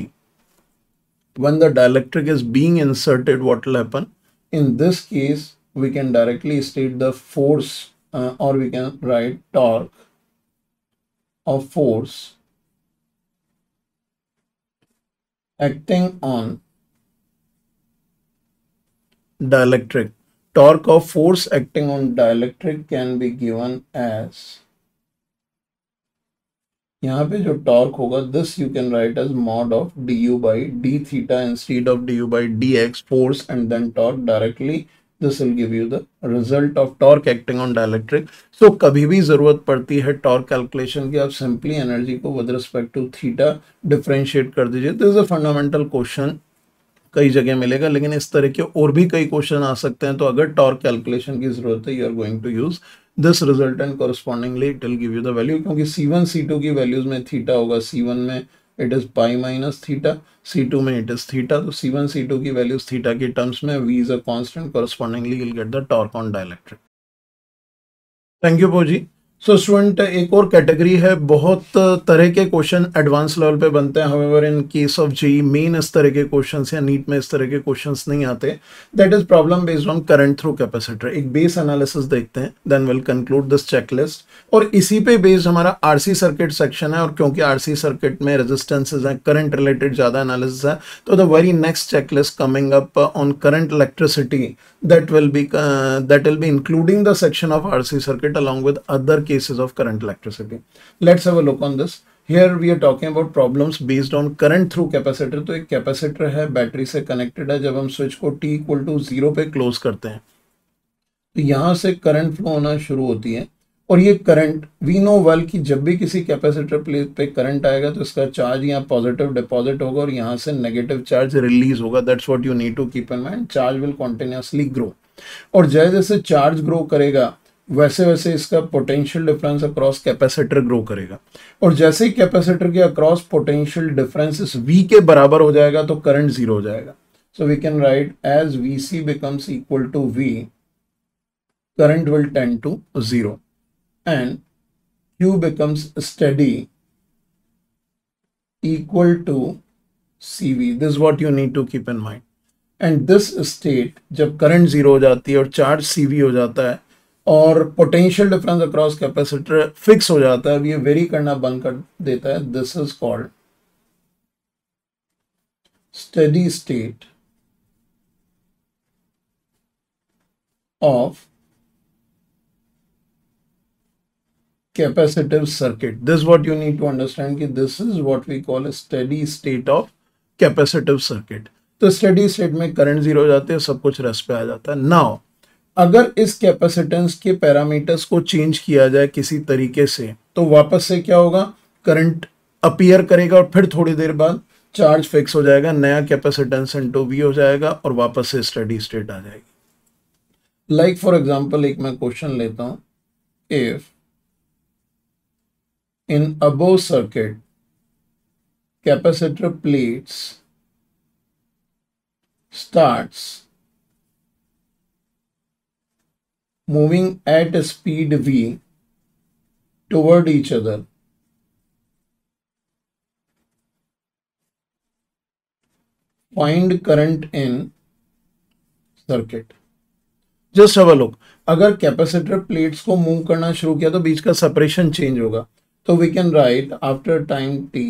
when the dielectric is being inserted, what will happen? In this case, we can directly state the force, or we can write torque of force acting on dielectric. Torque of force acting on dielectric can be given as, यहाँ पे जो torque होगा this you can write as mod of D you by d theta instead of D you by D x force and then torque directly. This will give you the result of torque acting on dielectric. So कभी भी जरूरत पड़ती है torque calculation की, आप simply energy को with respect to theta differentiate कर दीजिए. This is a fundamental question, कई जगह मिलेगा, लेकिन इस तरह के और भी कई क्वेश्चन आ सकते हैं. तो अगर टॉर्क कैलकुलेशन की जरूरत है, you are going to use this result and correspondingly it will give you the value, क्योंकि C1 C2 की वैल्यूज में थीटा होगा. C1 में it is pi minus theta, C2 में इट इज थीटा. तो C1 C2 की values theta के terms में, V is a constant, correspondingly you will get the torque on dielectric. Thank you पोजी. So student, एक और category है, बहुत तरह के क्वेश्चन एडवांस लेवल पे बनते हैं. However in case of JEE main इस तरह के क्वेश्चंस या नीट में इस तरह के क्वेश्चंस नहीं आते. That is problem based on current through capacitor. एक बेस एनालिसिस देखते हैं, then will conclude this checklist. और इसी पे बेस्ड हमारा RC सर्किट सेक्शन है, और क्योंकि RC सर्किट में रेजिस्टेंसेज हैं, करंट रिलेटेड ज़्यादा एनालिसिस है, तो the very next checklist coming up on current electricity that will be including the section of RC circuit along with other cases of current electricity. Let's have a look on this. Here we are talking about problems based on current through capacitor. तो एक capacitor है, battery से connected है. जब हम switch को t equal to 0 पे close करते हैं तो यहाँ से करंट फ्लो होना शुरू होती है, और ये करंट वी नो वेल कि जब भी किसी कैपेसिटर प्लेट पे करंट आएगा तो इसका चार्ज यहाँ पॉजिटिव डिपॉजिट होगा और यहाँ से नेगेटिव चार्ज रिलीज होगा. That's what you need to keep in mind. Charge will continuously grow, और जैसे जैसे चार्ज ग्रो करेगा वैसे वैसे इसका potential difference across capacitor grow करेगा, और जैसे ही कैपेसिटर के अक्रॉस पोटेंशियल डिफरेंस V के बराबर हो जाएगा तो करंट जीरो हो जाएगा. So we can write as VC becomes equal to V, current will tend to 0 and Q becomes steady equal to CV. This is what you need to keep in mind. And this state, जब current 0 हो जाती है और charge CV हो जाता है और potential difference across capacitor fix हो जाता है, ये vary करना बंद कर देता है. This is called steady state of capacitive circuit. This is what you need to understand, कि this is what we call a steady state of capacitive circuit. तो steady state में current zero हो जाते हैं, सब कुछ rest पे आ जाता है. Now, अगर इस capacitance के parameters को change किया जाए किसी तरीके से, तो वापस से क्या होगा? Current appear करेगा और फिर थोड़ी देर बाद चार्ज फिक्स हो जाएगा, नया कैपेसिटेंस इनटू वी हो जाएगा और वापस से स्टडी स्टेट आ जाएगी. लाइक फॉर एग्जांपल एक मैं क्वेश्चन लेता हूं, if in above circuit capacitor plates starts moving at speed v toward each other, find current in circuit. Just have a look. अगर कैपेसिटर प्लेट्स को मूव करना शुरू किया तो बीच का सेपरेशन चेंज होगा. तो we can write after time t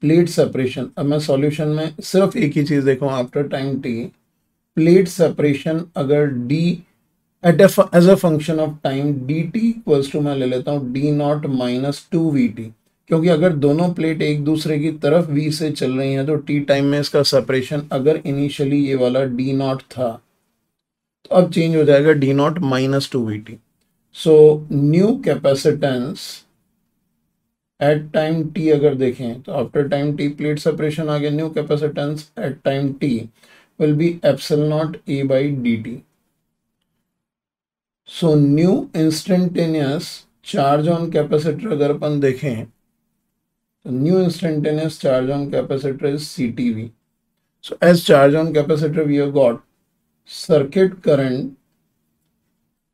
plate separation. अब मैं सॉल्यूशन में सिर्फ एक ही चीज देखूँ, after time t plate separation अगर d at as a function of time d t equals to मैं ले लेता हूँ d not minus 2 v t, क्योंकि अगर दोनों प्लेट एक दूसरे की तरफ v से चल रही हैं तो t टाइम में इसका सेपरेशन, अगर इनिशियली ये वाला d नॉट था तो अब चेंज हो जाएगा d not minus 2 v t. So new capacitance at time t अगर देखें तो after time t plate separation आ गया, new capacitance at time t will be epsilon not a by d t. So new instantaneous charge on capacitor अगर अपन देखें, new instantaneous charge on capacitor is CTV. So as charge on capacitor we have got circuit current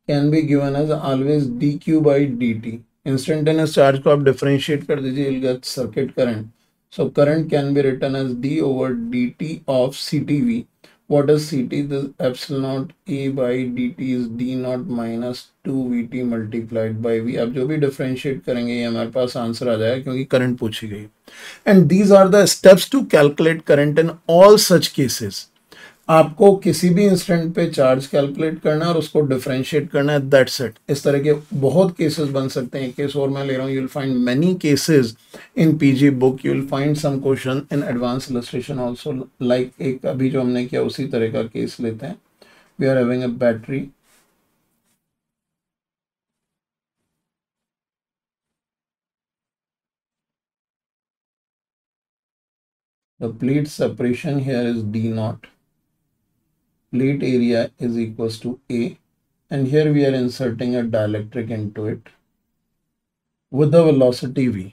can be given as always dq by dt. Instantaneous charge को आप differentiate कर दीजिए, you'll get circuit current. So current can be written as d over dt of CTV. What is CT? This epsilon naught a by dt is d naught minus 2 vt multiplied by v. आप जो भी differentiate करेंगे ये हमारे पास answer आ जाएगा क्योंकि current पूछी गई. And these are the steps to calculate current in all such cases. आपको किसी भी इंस्टेंट पे चार्ज कैलकुलेट करना है और उसको डिफरेंशिएट करना है, दैट्स इट. इस तरह के बहुत केसेस बन सकते हैं. एक केस और मैं ले रहा हूँ, you will find many cases in PG book, you will find some question in advance illustration also. Like एक अभी जो हमने किया उसी तरह का केस लेते हैं. We are having a battery the plate separation here is d not, plate area is equals to A, and here we are inserting a dielectric into it with the velocity V.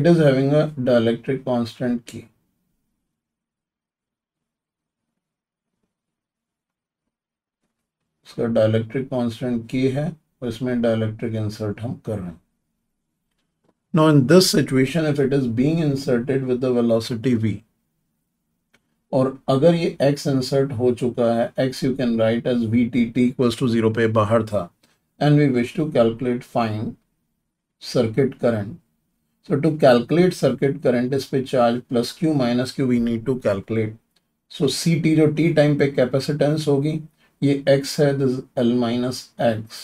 It is having a dielectric constant K. इसका dielectric constant K है और इसमें dielectric insert हम कर रहे हैं. Now in this situation if it is being inserted with the velocity V, और अगर ये x इंसर्ट हो चुका है, x you can write as v t t equals to 0 पे बाहर था, and we wish to calculate find circuit current. So to calculate circuit current इस पे charge plus q minus q we need to calculate. So c t जो t time पे capacitance होगी, ये x है, this l minus x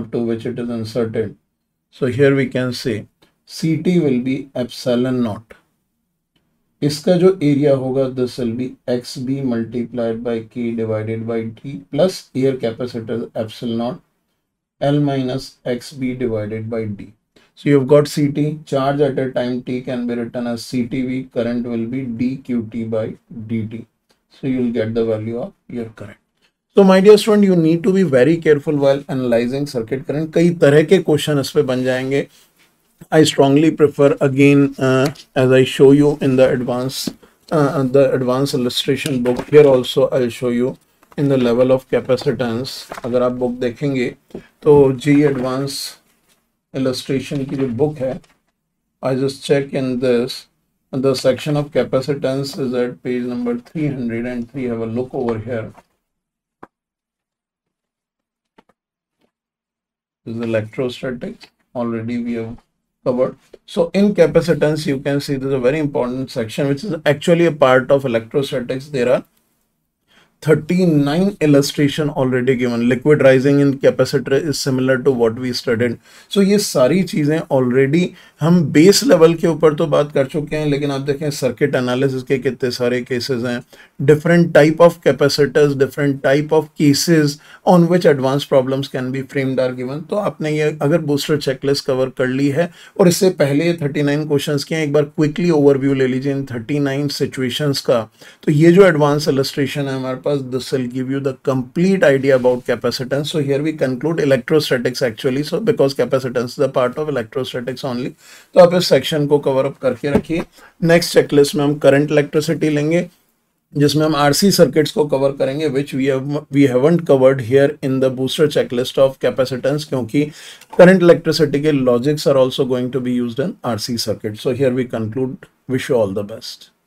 up to which it is inserted. So here we can say c T will be epsilon not, इसका जो area होगा this will be x b multiplied by k divided by t plus air capacitor epsilon not l minus x b divided by d. So you have got c t, charge at a time t can be written as c t v, current will be d q t by d t. So you will get the value of your current. So my dear student, you need to be very careful while analysing circuit current. कई तरह के question इस पर बन जाएंगे. I strongly prefer again as I show you in the advanced the advanced illustration book. Here also I'll show you in the level of capacitance. अगर आप book देखेंगे तो JEE Advanced illustration की जो book है, I just check in this, the section of capacitance is at page number 303. Have a look over here. This is electrostatics. Already we have covered. So in capacitance, you can see there's a very important section which is actually a part of electrostatics. There are 39 illustration already given. Liquid rising in capacitor is similar to what we studied. So ये सारी चीज़ें already हम base level के ऊपर तो बात कर चुके हैं, लेकिन आप देखें circuit analysis के कितने सारे cases हैं, different type of capacitors, different type of cases on which advanced problems can be framed are given. तो आपने ये अगर booster checklist cover कर ली है और इससे पहले 39 questions किए, एक बार quickly overview ले लीजिए इन 39 situations का. तो ये जो advanced illustration है हमारे, this will give you the complete idea about capacitance. So here we conclude electrostatics actually, so because capacitance is a part of electrostatics only. तो आप इस section को cover up करके रखिए. Next checklist में हम current electricity लेंगे, जिसमें हम RC circuits को cover करेंगे, which we haven't covered here in the booster checklist of capacitance, क्योंकि current electricity के logics are also going to be used in RC circuits. So here we conclude. Wish you all the best.